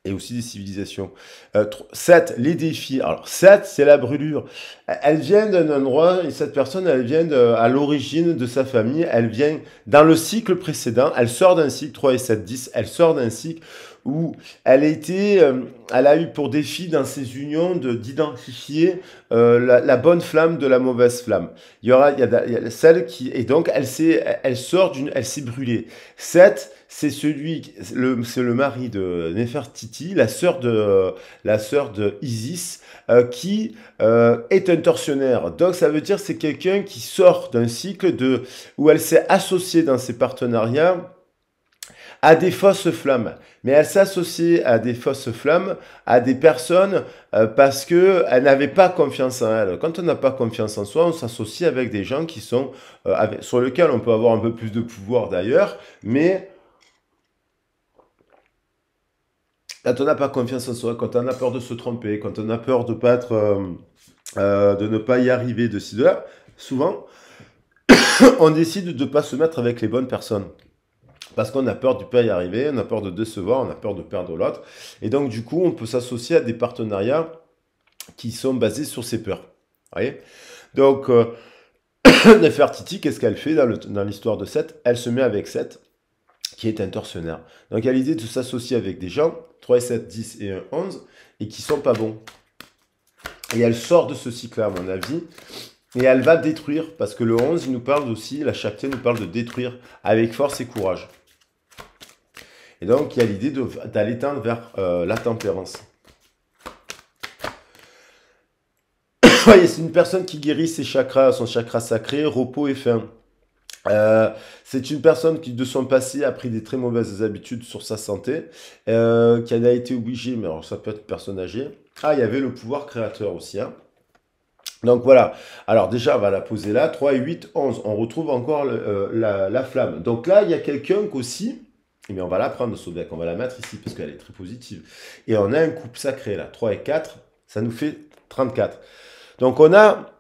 Et aussi des civilisations. Euh, sept, les défis. Alors sept, c'est la brûlure. Elle vient d'un endroit, et cette personne, elle vient de, à l'origine de sa famille, elle vient dans le cycle précédent, elle sort d'un cycle, trois et sept, dix, elle sort d'un cycle où elle a, été, euh, elle a eu pour défi dans ses unions d'identifier euh, la, la bonne flamme de la mauvaise flamme. Il y aura il y a, il y a celle qui... Et donc, elle s'est elle sort d'une... Elle s'est brûlée. sept, c'est celui... Le, c'est le mari de Néfertiti, la sœur de, la sœur de Isis, euh, qui euh, est un tortionnaire. Donc, ça veut dire c'est quelqu'un qui sort d'un cycle de, où elle s'est associée dans ses partenariats à des fausses flammes. Mais elle s'associait à des fausses flammes, à des personnes euh, parce qu'elle n'avait pas confiance en elle. Quand on n'a pas confiance en soi, on s'associe avec des gens qui sont, euh, avec, sur lesquels on peut avoir un peu plus de pouvoir d'ailleurs, mais quand on n'a pas confiance en soi, quand on a peur de se tromper, quand on a peur de, pas être, euh, euh, de ne pas y arriver de ci, de là, souvent, on décide de ne pas se mettre avec les bonnes personnes. Parce qu'on a peur de ne pas y arriver, on a peur de décevoir, on a peur de perdre l'autre. Et donc, du coup, on peut s'associer à des partenariats qui sont basés sur ces peurs. Vous voyez ? Donc, euh, Néfertiti, qu'est-ce qu'elle fait dans l'histoire de Seth ? Elle se met avec Seth, qui est un tortionnaire. Donc, elle a l'idée de s'associer avec des gens, trois et sept, dix et un, onze, et qui ne sont pas bons. Et elle sort de ce cycle-là, à mon avis. Et elle va détruire, parce que le onze, il nous parle aussi, la chapeté nous parle de détruire avec force et courage. Et donc, il y a l'idée d'aller tendre vers euh, la tempérance. Voyez, c'est une personne qui guérit ses chakras, son chakra sacré, repos et faim. Euh, c'est une personne qui, de son passé, a pris des très mauvaises habitudes sur sa santé, euh, qui en a été obligée, mais alors ça peut être une personne âgée. Ah, il y avait le pouvoir créateur aussi, hein. Donc voilà, alors déjà on va la poser là, trois et huit, onze, on retrouve encore le, euh, la, la flamme. Donc là il y a quelqu'un qu'aussi, mais on va la prendre ce deck, on va la mettre ici parce qu'elle est très positive. Et on a un couple sacré là, trois et quatre, ça nous fait trente-quatre. Donc on a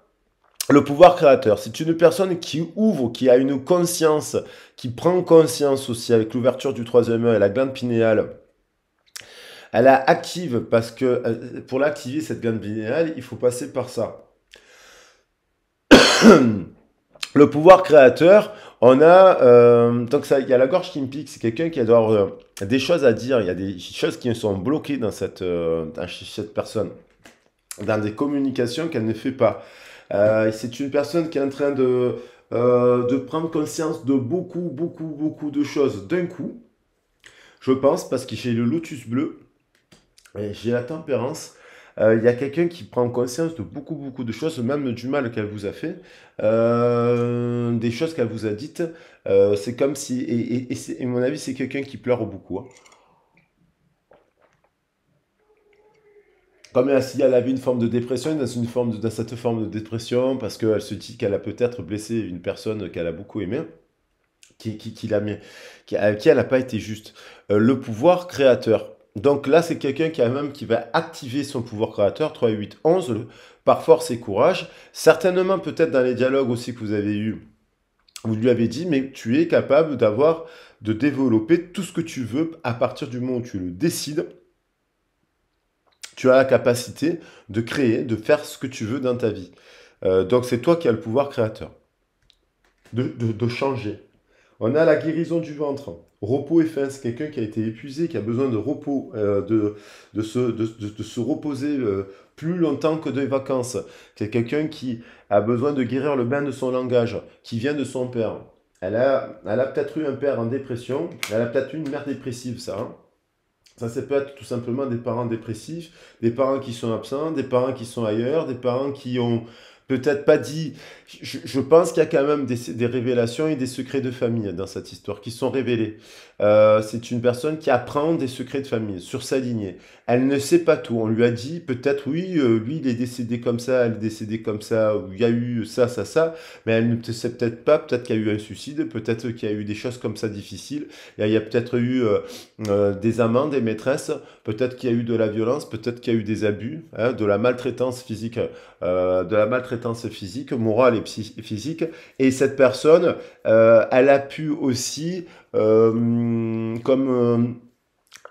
le pouvoir créateur, c'est une personne qui ouvre, qui a une conscience, qui prend conscience aussi avec l'ouverture du troisième œil et la glande pinéale. Elle la active parce que pour l'activer cette glande pinéale, il faut passer par ça. Le pouvoir créateur, on a euh, donc ça, il y a la gorge qui me pique, c'est quelqu'un qui adore euh, des choses à dire, il y a des choses qui sont bloquées dans cette, euh, dans cette personne, dans des communications qu'elle ne fait pas. Euh, c'est une personne qui est en train de, euh, de prendre conscience de beaucoup, beaucoup, beaucoup de choses d'un coup, je pense, parce que j'ai le lotus bleu, et j'ai la tempérance. Il euh, y a quelqu'un qui prend conscience de beaucoup, beaucoup de choses, même du mal qu'elle vous a fait, euh, des choses qu'elle vous a dites. Euh, c'est comme si... Et, et, et, et mon avis, c'est quelqu'un qui pleure beaucoup. Hein. Comme si elle avait une forme de dépression, dans, une forme de, dans cette forme de dépression, parce qu'elle se dit qu'elle a peut-être blessé une personne qu'elle a beaucoup aimée, qui, qui, qui l'a mis, qui, avec qui elle n'a pas été juste. Euh, le pouvoir créateur. Donc là, c'est quelqu'un qui a même qui va activer son pouvoir créateur, trois, huit, onze, le, par force et courage. Certainement, peut-être dans les dialogues aussi que vous avez eus, vous lui avez dit, mais tu es capable d'avoir, de développer tout ce que tu veux à partir du moment où tu le décides. Tu as la capacité de créer, de faire ce que tu veux dans ta vie. Euh, donc c'est toi qui as le pouvoir créateur, de, de, de changer. On a la guérison du ventre. Repos et faim, c'est quelqu'un qui a été épuisé, qui a besoin de repos, euh, de, de, se, de, de, de se reposer euh, plus longtemps que des vacances. C'est quelqu'un qui a besoin de guérir le bain de son langage, qui vient de son père. Elle a, elle a peut-être eu un père en dépression, elle a peut-être eu une mère dépressive, ça. Hein. Ça, ça peut être tout simplement des parents dépressifs, des parents qui sont absents, des parents qui sont ailleurs, des parents qui ont peut-être pas dit... Je, je pense qu'il y a quand même des, des révélations et des secrets de famille dans cette histoire qui sont révélés. Euh, c'est une personne qui apprend des secrets de famille sur sa lignée. Elle ne sait pas tout. On lui a dit peut-être, oui, euh, lui, il est décédé comme ça, elle est décédée comme ça, ou il y a eu ça, ça, ça, mais elle ne sait peut-être pas. Peut-être qu'il y a eu un suicide, peut-être qu'il y a eu des choses comme ça difficiles. Il y a, a peut-être eu euh, euh, des amants, des maîtresses, peut-être qu'il y a eu de la violence, peut-être qu'il y a eu des abus, hein, de la maltraitance physique, euh, de la maltraitance physique, morale et psy physique. Et cette personne, euh, elle a pu aussi... Euh, comme... Euh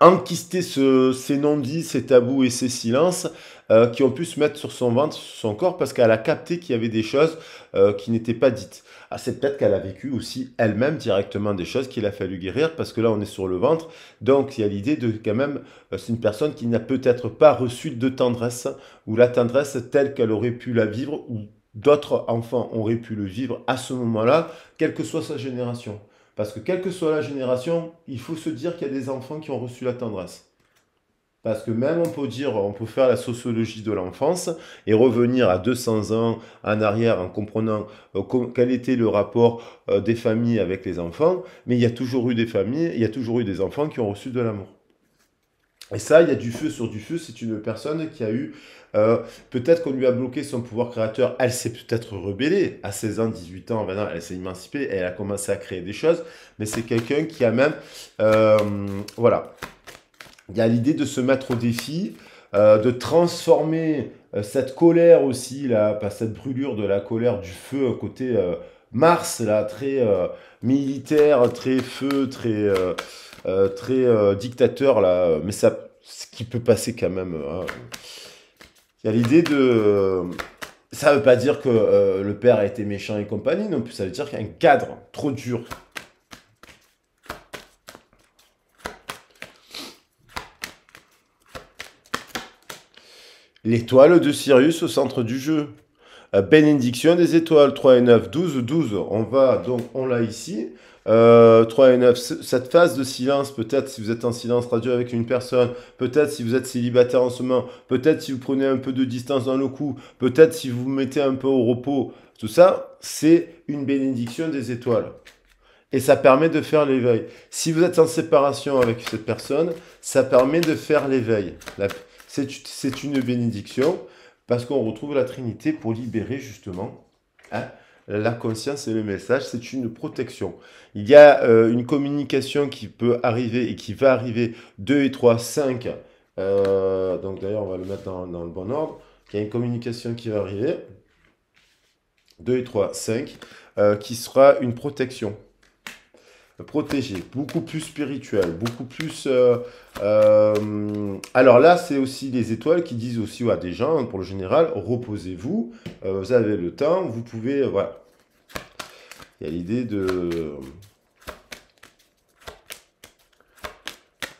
enquister ce, ces non-dits, ces tabous et ces silences euh, qui ont pu se mettre sur son ventre, sur son corps, parce qu'elle a capté qu'il y avait des choses euh, qui n'étaient pas dites. Ah, c'est peut-être qu'elle a vécu aussi elle-même directement des choses qu'il a fallu guérir, parce que là, on est sur le ventre. Donc, il y a l'idée de quand même, euh, c'est une personne qui n'a peut-être pas reçu de tendresse, ou la tendresse telle qu'elle aurait pu la vivre, ou d'autres enfants auraient pu le vivre à ce moment-là, quelle que soit sa génération. Parce que quelle que soit la génération, il faut se dire qu'il y a des enfants qui ont reçu la tendresse. Parce que même on peut dire, on peut faire la sociologie de l'enfance et revenir à deux cents ans en arrière en comprenant euh, quel était le rapport euh, des familles avec les enfants. Mais il y a toujours eu des familles, il y a toujours eu des enfants qui ont reçu de l'amour. Et ça, il y a du feu sur du feu, c'est une personne qui a eu, euh, peut-être qu'on lui a bloqué son pouvoir créateur, elle s'est peut-être rebellée, à seize ans, dix-huit ans, vingt ans, elle s'est émancipée, et elle a commencé à créer des choses, mais c'est quelqu'un qui a même, euh, voilà, il y a l'idée de se mettre au défi, euh, de transformer euh, cette colère aussi, là, pas cette brûlure de la colère, du feu, côté euh, Mars, là, très euh, militaire, très feu, très... Euh, Euh, très euh, dictateur là, mais ça, ce qui peut passer quand même. Hein. Il y a l'idée de, euh, ça veut pas dire que euh, le père a été méchant et compagnie, non plus. Ça veut dire qu'il y a un cadre trop dur. L'étoile de Sirius au centre du jeu. Euh, bénédiction des étoiles, trois et neuf, douze, douze. On va donc, on l'a ici. Euh, trois et neuf, cette phase de silence, peut-être si vous êtes en silence radio avec une personne, peut-être si vous êtes célibataire en ce moment, peut-être si vous prenez un peu de distance dans le cou, peut-être si vous vous mettez un peu au repos, tout ça, c'est une bénédiction des étoiles. Et ça permet de faire l'éveil. Si vous êtes en séparation avec cette personne, ça permet de faire l'éveil. C'est une bénédiction parce qu'on retrouve la Trinité pour libérer justement... Hein, la conscience et le message, c'est une protection. Il y a euh, une communication qui peut arriver et qui va arriver, deux et trois, cinq. Euh, donc d'ailleurs, on va le mettre dans, dans le bon ordre. Il y a une communication qui va arriver, deux et trois, cinq, euh, qui sera une protection. Protégée, beaucoup plus spirituelle, beaucoup plus... Euh, euh, alors là, c'est aussi les étoiles qui disent aussi à des gens, pour le général, reposez-vous, euh, vous avez le temps, vous pouvez... Euh, voilà. Il y a l'idée de...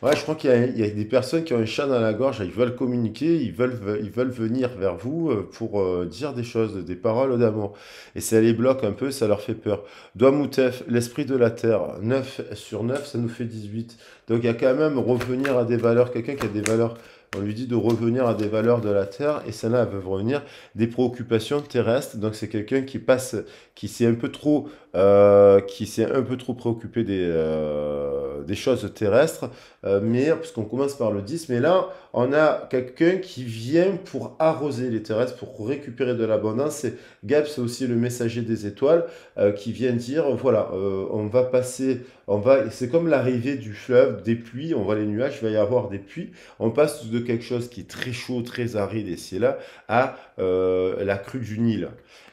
Ouais, je crois qu'il y, y a des personnes qui ont un chat dans la gorge, ils veulent communiquer, ils veulent, ils veulent venir vers vous pour euh, dire des choses, des paroles d'amour. Et ça les bloque un peu, ça leur fait peur. Douamoutef, l'esprit de la terre, neuf sur neuf, ça nous fait dix-huit. Donc il y a quand même revenir à des valeurs, quelqu'un qui a des valeurs, on lui dit de revenir à des valeurs de la terre, et celle-là, elle veut revenir des préoccupations terrestres. Donc c'est quelqu'un qui passe, qui s'est un peu trop, euh, qui s'est un peu trop préoccupé des... Euh, des choses terrestres, euh, mais puisqu'on commence par le dix, mais là, on a quelqu'un qui vient pour arroser les terrestres, pour récupérer de l'abondance. Et Gab, c'est aussi le messager des étoiles, euh, qui vient dire, voilà, euh, on va passer, on va, c'est comme l'arrivée du fleuve, des pluies, on voit les nuages, il va y avoir des pluies, on passe de quelque chose qui est très chaud, très aride, et c'est là, à euh, la crue du Nil.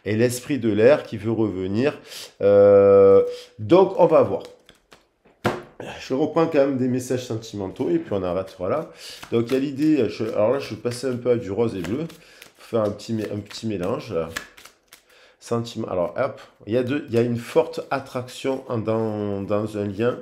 Et l'esprit de l'air qui veut revenir. Euh, donc, on va voir. Je reprends quand même des messages sentimentaux et puis on arrête, voilà. Donc il y a l'idée, alors là je vais passer un peu à du rose et bleu, pour faire un petit, un petit mélange. Sentiment, alors hop, il y a, deux, il y a une forte attraction dans, dans un lien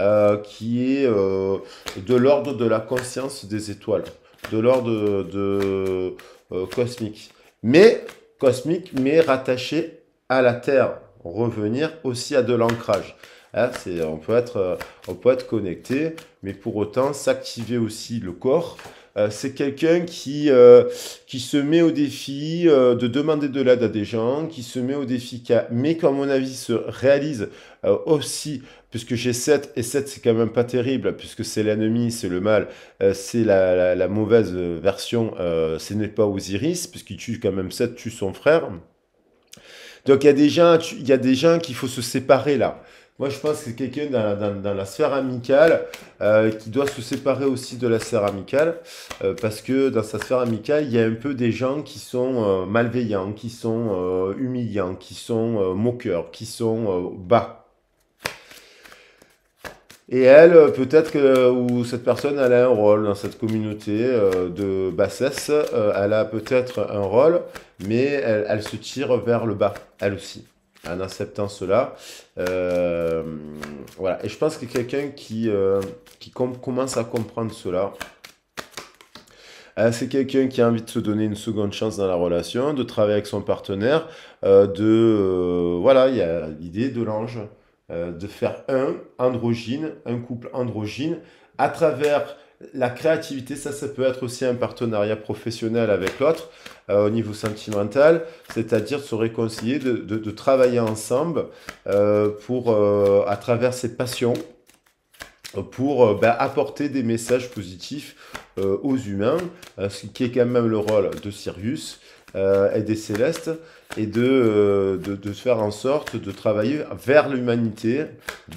euh, qui est euh, de l'ordre de la conscience des étoiles, de l'ordre de, de, euh, cosmique. Mais, cosmique, mais rattaché à la Terre, revenir aussi à de l'ancrage. Hein, c'est, on peut être, on peut être connecté, mais pour autant s'activer aussi le corps. Euh, c'est quelqu'un qui, euh, qui se met au défi euh, de demander de l'aide à des gens, qui se met au défi, qui a, mais qu'à mon avis se réalise euh, aussi, puisque j'ai sept, et sept c'est quand même pas terrible, puisque c'est l'ennemi, c'est le mal, euh, c'est la, la, la mauvaise version, euh, ce n'est pas Osiris, puisqu'il tue quand même sept, tue son frère. Donc il y a des gens, il y a des gens qu'il faut se séparer là. Moi, je pense que c'est quelqu'un dans, dans, dans la sphère amicale euh, qui doit se séparer aussi de la sphère amicale euh, parce que dans sa sphère amicale, il y a un peu des gens qui sont euh, malveillants, qui sont euh, humiliants, qui sont euh, moqueurs, qui sont euh, bas. Et elle, peut-être que où cette personne, elle a un rôle dans cette communauté euh, de bassesse, euh, elle a peut-être un rôle, mais elle, elle se tire vers le bas, elle aussi. En acceptant cela, euh, voilà. Et je pense que quelqu'un qui, euh, qui com commence à comprendre cela, euh, c'est quelqu'un qui a envie de se donner une seconde chance dans la relation, de travailler avec son partenaire, euh, de euh, voilà, il y a l'idée de l'ange, euh, de faire un androgyne, un couple androgyne, à travers la créativité. Ça, ça peut être aussi un partenariat professionnel avec l'autre. Euh, au niveau sentimental, c'est-à-dire se réconcilier, de, de, de travailler ensemble euh, pour, euh, à travers ses passions pour euh, bah, apporter des messages positifs euh, aux humains, euh, ce qui est quand même le rôle de Sirius euh, et des Célestes, et de, euh, de, de faire en sorte de travailler vers l'humanité,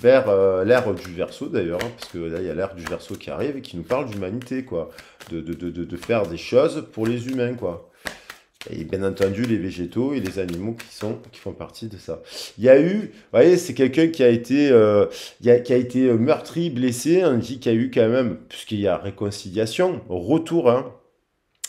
vers euh, l'ère du Verseau d'ailleurs, hein, parce que là, il y a l'ère du Verseau qui arrive et qui nous parle d'humanité, quoi, de, de, de, de faire des choses pour les humains, quoi. Et bien entendu, les végétaux et les animaux qui, sont, qui font partie de ça. Il y a eu, vous voyez, c'est quelqu'un qui a été, euh, qui a été meurtri, blessé, on dit qu'il y a eu quand même, puisqu'il y a réconciliation, retour, hein,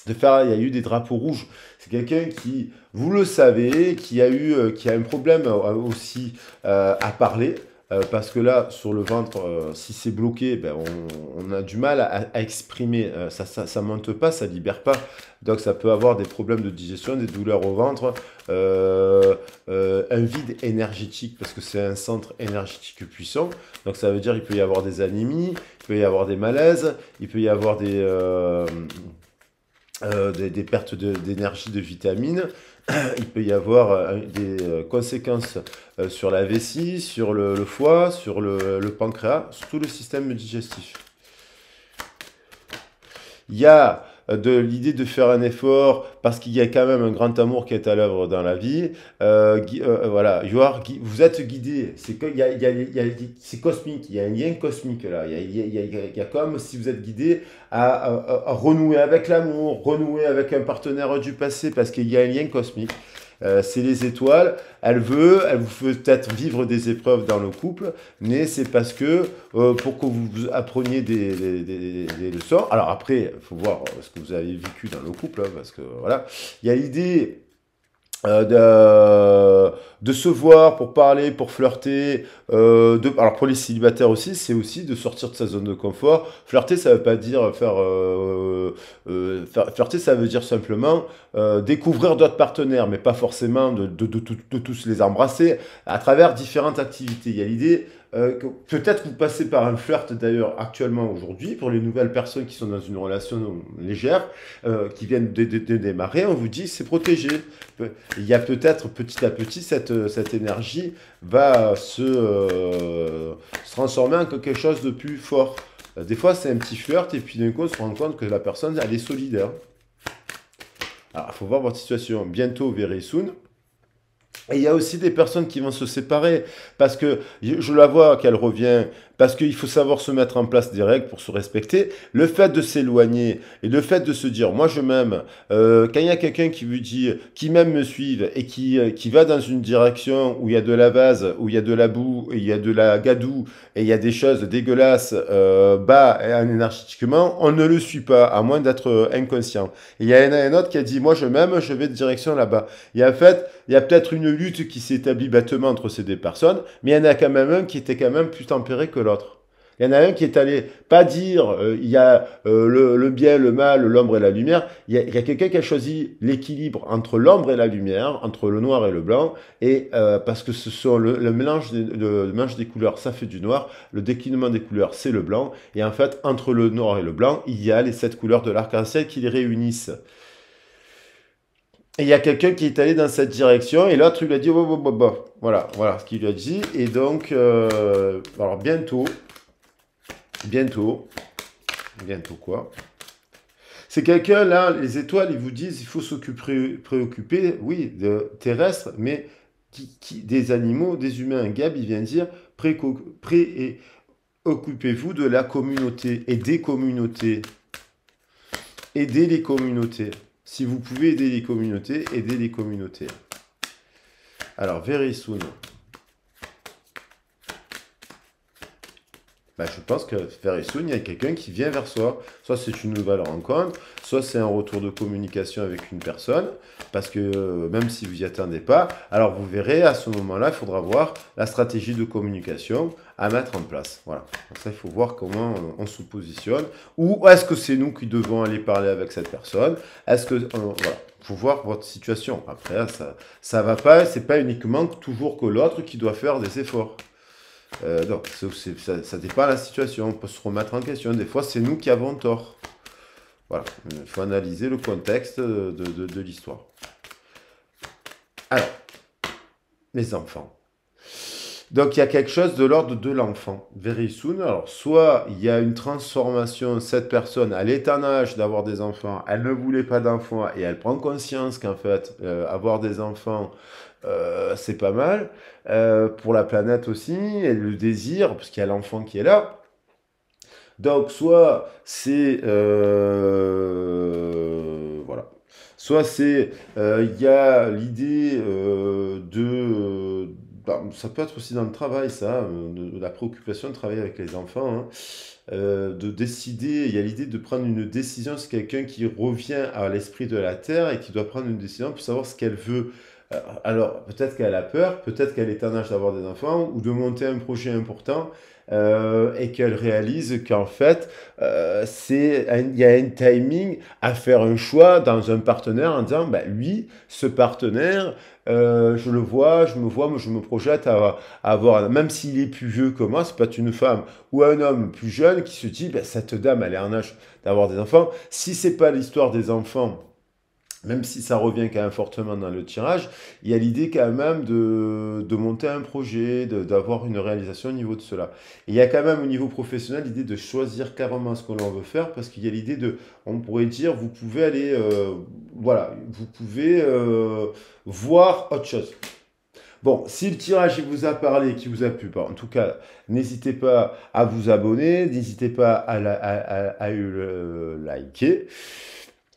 de faire, il y a eu des drapeaux rouges. C'est quelqu'un qui, vous le savez, qui a eu, qui a un problème aussi euh, à parler. Euh, parce que là, sur le ventre, euh, si c'est bloqué, ben on, on a du mal à, à exprimer. Euh, ça, ça, ça monte pas, ça libère pas. Donc, ça peut avoir des problèmes de digestion, des douleurs au ventre, euh, euh, un vide énergétique, parce que c'est un centre énergétique puissant. Donc, ça veut dire qu'il peut y avoir des anémies, il peut y avoir des malaises, il peut y avoir des, euh, euh, des, des pertes d'énergie, de, de vitamines. Il peut y avoir des conséquences sur la vessie, sur le, le foie, sur le, le pancréas, sur tout le système digestif. Il y a de l'idée de faire un effort parce qu'il y a quand même un grand amour qui est à l'œuvre dans la vie. Euh, euh, voilà, you are, vous êtes guidé. C'est cosmique, il y a un lien cosmique là. Il y a, il y a, il y a, il y a comme si vous êtes guidé à, à, à, à renouer avec l'amour, renouer avec un partenaire du passé parce qu'il y a un lien cosmique. Euh, c'est les étoiles, elle veut, elle vous fait peut-être vivre des épreuves dans le couple, mais c'est parce que, euh, pour que vous appreniez des, des, des, des leçons. Alors après, il faut voir ce que vous avez vécu dans le couple, hein, parce que voilà, il y a l'idée euh, de, de se voir pour parler, pour flirter, euh, de, alors pour les célibataires aussi, c'est aussi de sortir de sa zone de confort. Flirter, ça veut pas dire faire... Euh, euh, faire flirter, ça veut dire simplement... Euh, découvrir d'autres partenaires, mais pas forcément de, de, de, de, de tous les embrasser, à travers différentes activités. Il y a l'idée euh, que peut-être vous passez par un flirt d'ailleurs actuellement aujourd'hui, pour les nouvelles personnes qui sont dans une relation légère, euh, qui viennent de, de, de démarrer, on vous dit c'est protégé. Il y a peut-être petit à petit cette, cette énergie va se, euh, se transformer en quelque chose de plus fort. Des fois c'est un petit flirt et puis d'un coup on se rend compte que la personne elle est solidaire. Alors, il faut voir votre situation. Bientôt, very soon. Et il y a aussi des personnes qui vont se séparer parce que je la vois qu'elle revient, parce qu'il faut savoir se mettre en place des règles pour se respecter. Le fait de s'éloigner et le fait de se dire, moi je m'aime, euh, quand il y a quelqu'un qui vous dit, qui m'aime me suive et qui, euh, qui va dans une direction où il y a de la vase, où il y a de la boue, il y a de la gadoue et il y a des choses dégueulasses, euh, bas et énergétiquement, on ne le suit pas, à moins d'être inconscient. Et il y a un, un autre qui a dit, moi je m'aime, je vais de direction là-bas. Et en fait, il y a peut-être une lutte qui s'établit bêtement entre ces deux personnes, mais il y en a quand même un qui était quand même plus tempéré que l'autre. Il y en a un qui est allé pas dire euh, il y a euh, le, le bien, le mal, l'ombre et la lumière. Il y a, a quelqu'un qui a choisi l'équilibre entre l'ombre et la lumière, entre le noir et le blanc, et euh, parce que ce sont le, le, mélange des, le, le mélange des couleurs, ça fait du noir. Le déclinement des couleurs, c'est le blanc. Et en fait, entre le noir et le blanc, il y a les sept couleurs de l'arc-en-ciel qui les réunissent. Et il y a quelqu'un qui est allé dans cette direction, et l'autre lui a dit, oh, oh, oh, oh. Voilà, voilà ce qu'il lui a dit. Et donc, euh, alors bientôt, bientôt, bientôt quoi. C'est quelqu'un, là, les étoiles, ils vous disent, il faut s'occuper, préoccuper, oui, de terrestre, mais qui, qui, des animaux, des humains. Gab, il vient dire, pré, pré et occupez-vous de la communauté, et des communautés, aidez les communautés. Si vous pouvez aider les communautés, aidez les communautés. Alors, very soon. Ben, je pense que very soon, il y a quelqu'un qui vient vers soi. Soit c'est une nouvelle rencontre, soit c'est un retour de communication avec une personne. Parce que même si vous n'y attendez pas, alors vous verrez, à ce moment-là, il faudra voir la stratégie de communication à mettre en place. Voilà. Donc ça, il faut voir comment on, on se positionne. Ou est-ce que c'est nous qui devons aller parler avec cette personne? Est-ce que... Euh, voilà. Il faut voir votre situation. Après, ça ça va pas. C'est pas uniquement toujours que l'autre qui doit faire des efforts. Euh, donc, ça, ça dépend de la situation. On peut se remettre en question. Des fois, c'est nous qui avons tort. Voilà. Il faut analyser le contexte de, de, de l'histoire. Alors, les enfants. Donc, il y a quelque chose de l'ordre de l'enfant. Very soon. Alors, soit il y a une transformation, cette personne, elle est en âge d'avoir des enfants, elle ne voulait pas d'enfants et elle prend conscience qu'en fait, euh, avoir des enfants, euh, c'est pas mal. Euh, pour la planète aussi, elle le désire, parce qu'il y a l'enfant qui est là. Donc, soit c'est... Euh, voilà. Soit c'est... Euh, il y a l'idée euh, de... Euh, ça peut être aussi dans le travail, ça, de la préoccupation de travailler avec les enfants, hein. euh, de décider, il y a l'idée de prendre une décision, c'est quelqu'un qui revient à l'esprit de la Terre et qui doit prendre une décision pour savoir ce qu'elle veut. Alors, peut-être qu'elle a peur, peut-être qu'elle est en âge d'avoir des enfants ou de monter un projet important euh, et qu'elle réalise qu'en fait, euh, il y a un timing à faire un choix dans un partenaire en disant, bah, lui, ce partenaire, Euh, je le vois, je me vois, je me projette à, à avoir, même s'il est plus vieux que moi, c'est peut être une femme ou un homme plus jeune qui se dit, ben, cette dame, elle est en âge d'avoir des enfants. Si c'est pas l'histoire des enfants, même si ça revient quand même fortement dans le tirage, il y a l'idée quand même de, de monter un projet, d'avoir une réalisation au niveau de cela. Et il y a quand même au niveau professionnel l'idée de choisir carrément ce que l'on veut faire, parce qu'il y a l'idée de, on pourrait dire, vous pouvez aller, euh, voilà, vous pouvez euh, voir autre chose. Bon, si le tirage vous a parlé, qui vous a plu, en tout cas, n'hésitez pas à vous abonner, n'hésitez pas à, la, à, à, à le liker.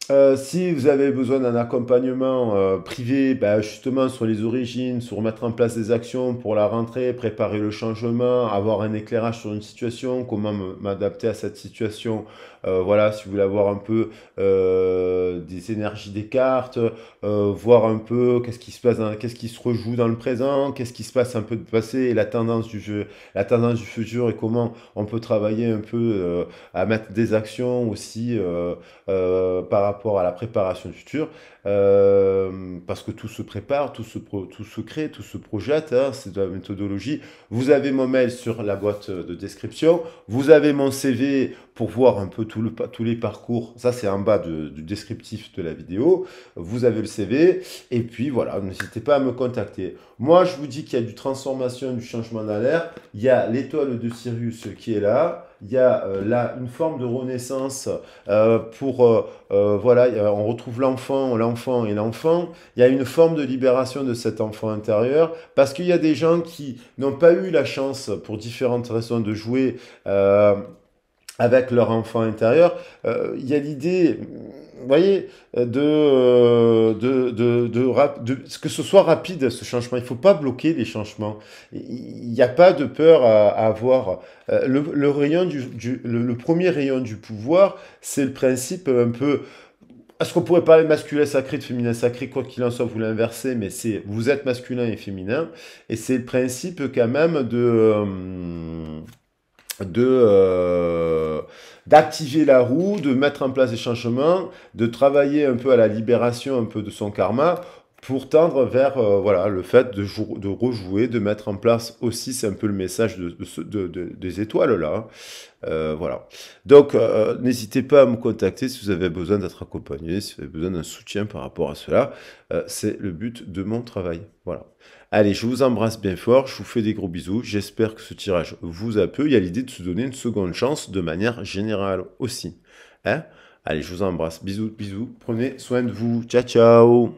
Euh, si vous avez besoin d'un accompagnement euh, privé, ben justement sur les origines, sur mettre en place des actions pour la rentrée, préparer le changement, avoir un éclairage sur une situation, comment m'adapter à cette situation, euh, voilà, si vous voulez avoir un peu euh, des énergies des cartes, euh, voir un peu qu'est-ce qui se passe, qu'est-ce qui se rejoue dans le présent, qu'est-ce qui se passe un peu de passé et la tendance du jeu, la tendance du futur et comment on peut travailler un peu euh, à mettre des actions aussi euh, euh, par rapport à la préparation future, euh, parce que tout se prépare, tout se, pro, tout se crée, tout se projette, hein, c'est de la méthodologie. Vous avez mon mail sur la boîte de description, vous avez mon C V pour voir un peu tout le, tous les parcours, ça c'est en bas de, du descriptif de la vidéo, vous avez le C V, et puis voilà, n'hésitez pas à me contacter. Moi je vous dis qu'il y a du transformation, du changement dans l'air, il y a l'étoile de Sirius qui est là, il y a euh, là une forme de renaissance euh, pour, euh, euh, voilà, on retrouve l'enfant, l'enfant et l'enfant. Il y a une forme de libération de cet enfant intérieur parce qu'il y a des gens qui n'ont pas eu la chance pour différentes raisons de jouer euh, avec leur enfant intérieur. Euh, il y a l'idée... Vous voyez, de, de, de, de, de, que ce soit rapide ce changement, il ne faut pas bloquer les changements. Il n'y a pas de peur à, à avoir. Le, le, rayon du, du, le, le premier rayon du pouvoir, c'est le principe un peu... Est-ce qu'on pourrait parler de masculin sacré, de féminin sacré, quoi qu'il en soit, vous l'inversez, mais c'est vous êtes masculin et féminin. Et c'est le principe quand même de... Euh, de euh, d'activer la roue, de mettre en place des changements, de travailler un peu à la libération un peu de son karma pour tendre vers euh, voilà, le fait de, de rejouer, de mettre en place aussi, c'est un peu le message de, de, de, de, des étoiles là. Euh, voilà. Donc, euh, n'hésitez pas à me contacter si vous avez besoin d'être accompagné, si vous avez besoin d'un soutien par rapport à cela. Euh, c'est le but de mon travail. Voilà. Allez, je vous embrasse bien fort, je vous fais des gros bisous, j'espère que ce tirage vous a plu. Il y a l'idée de se donner une seconde chance de manière générale aussi. Hein? Allez, je vous embrasse, bisous, bisous, prenez soin de vous, ciao, ciao.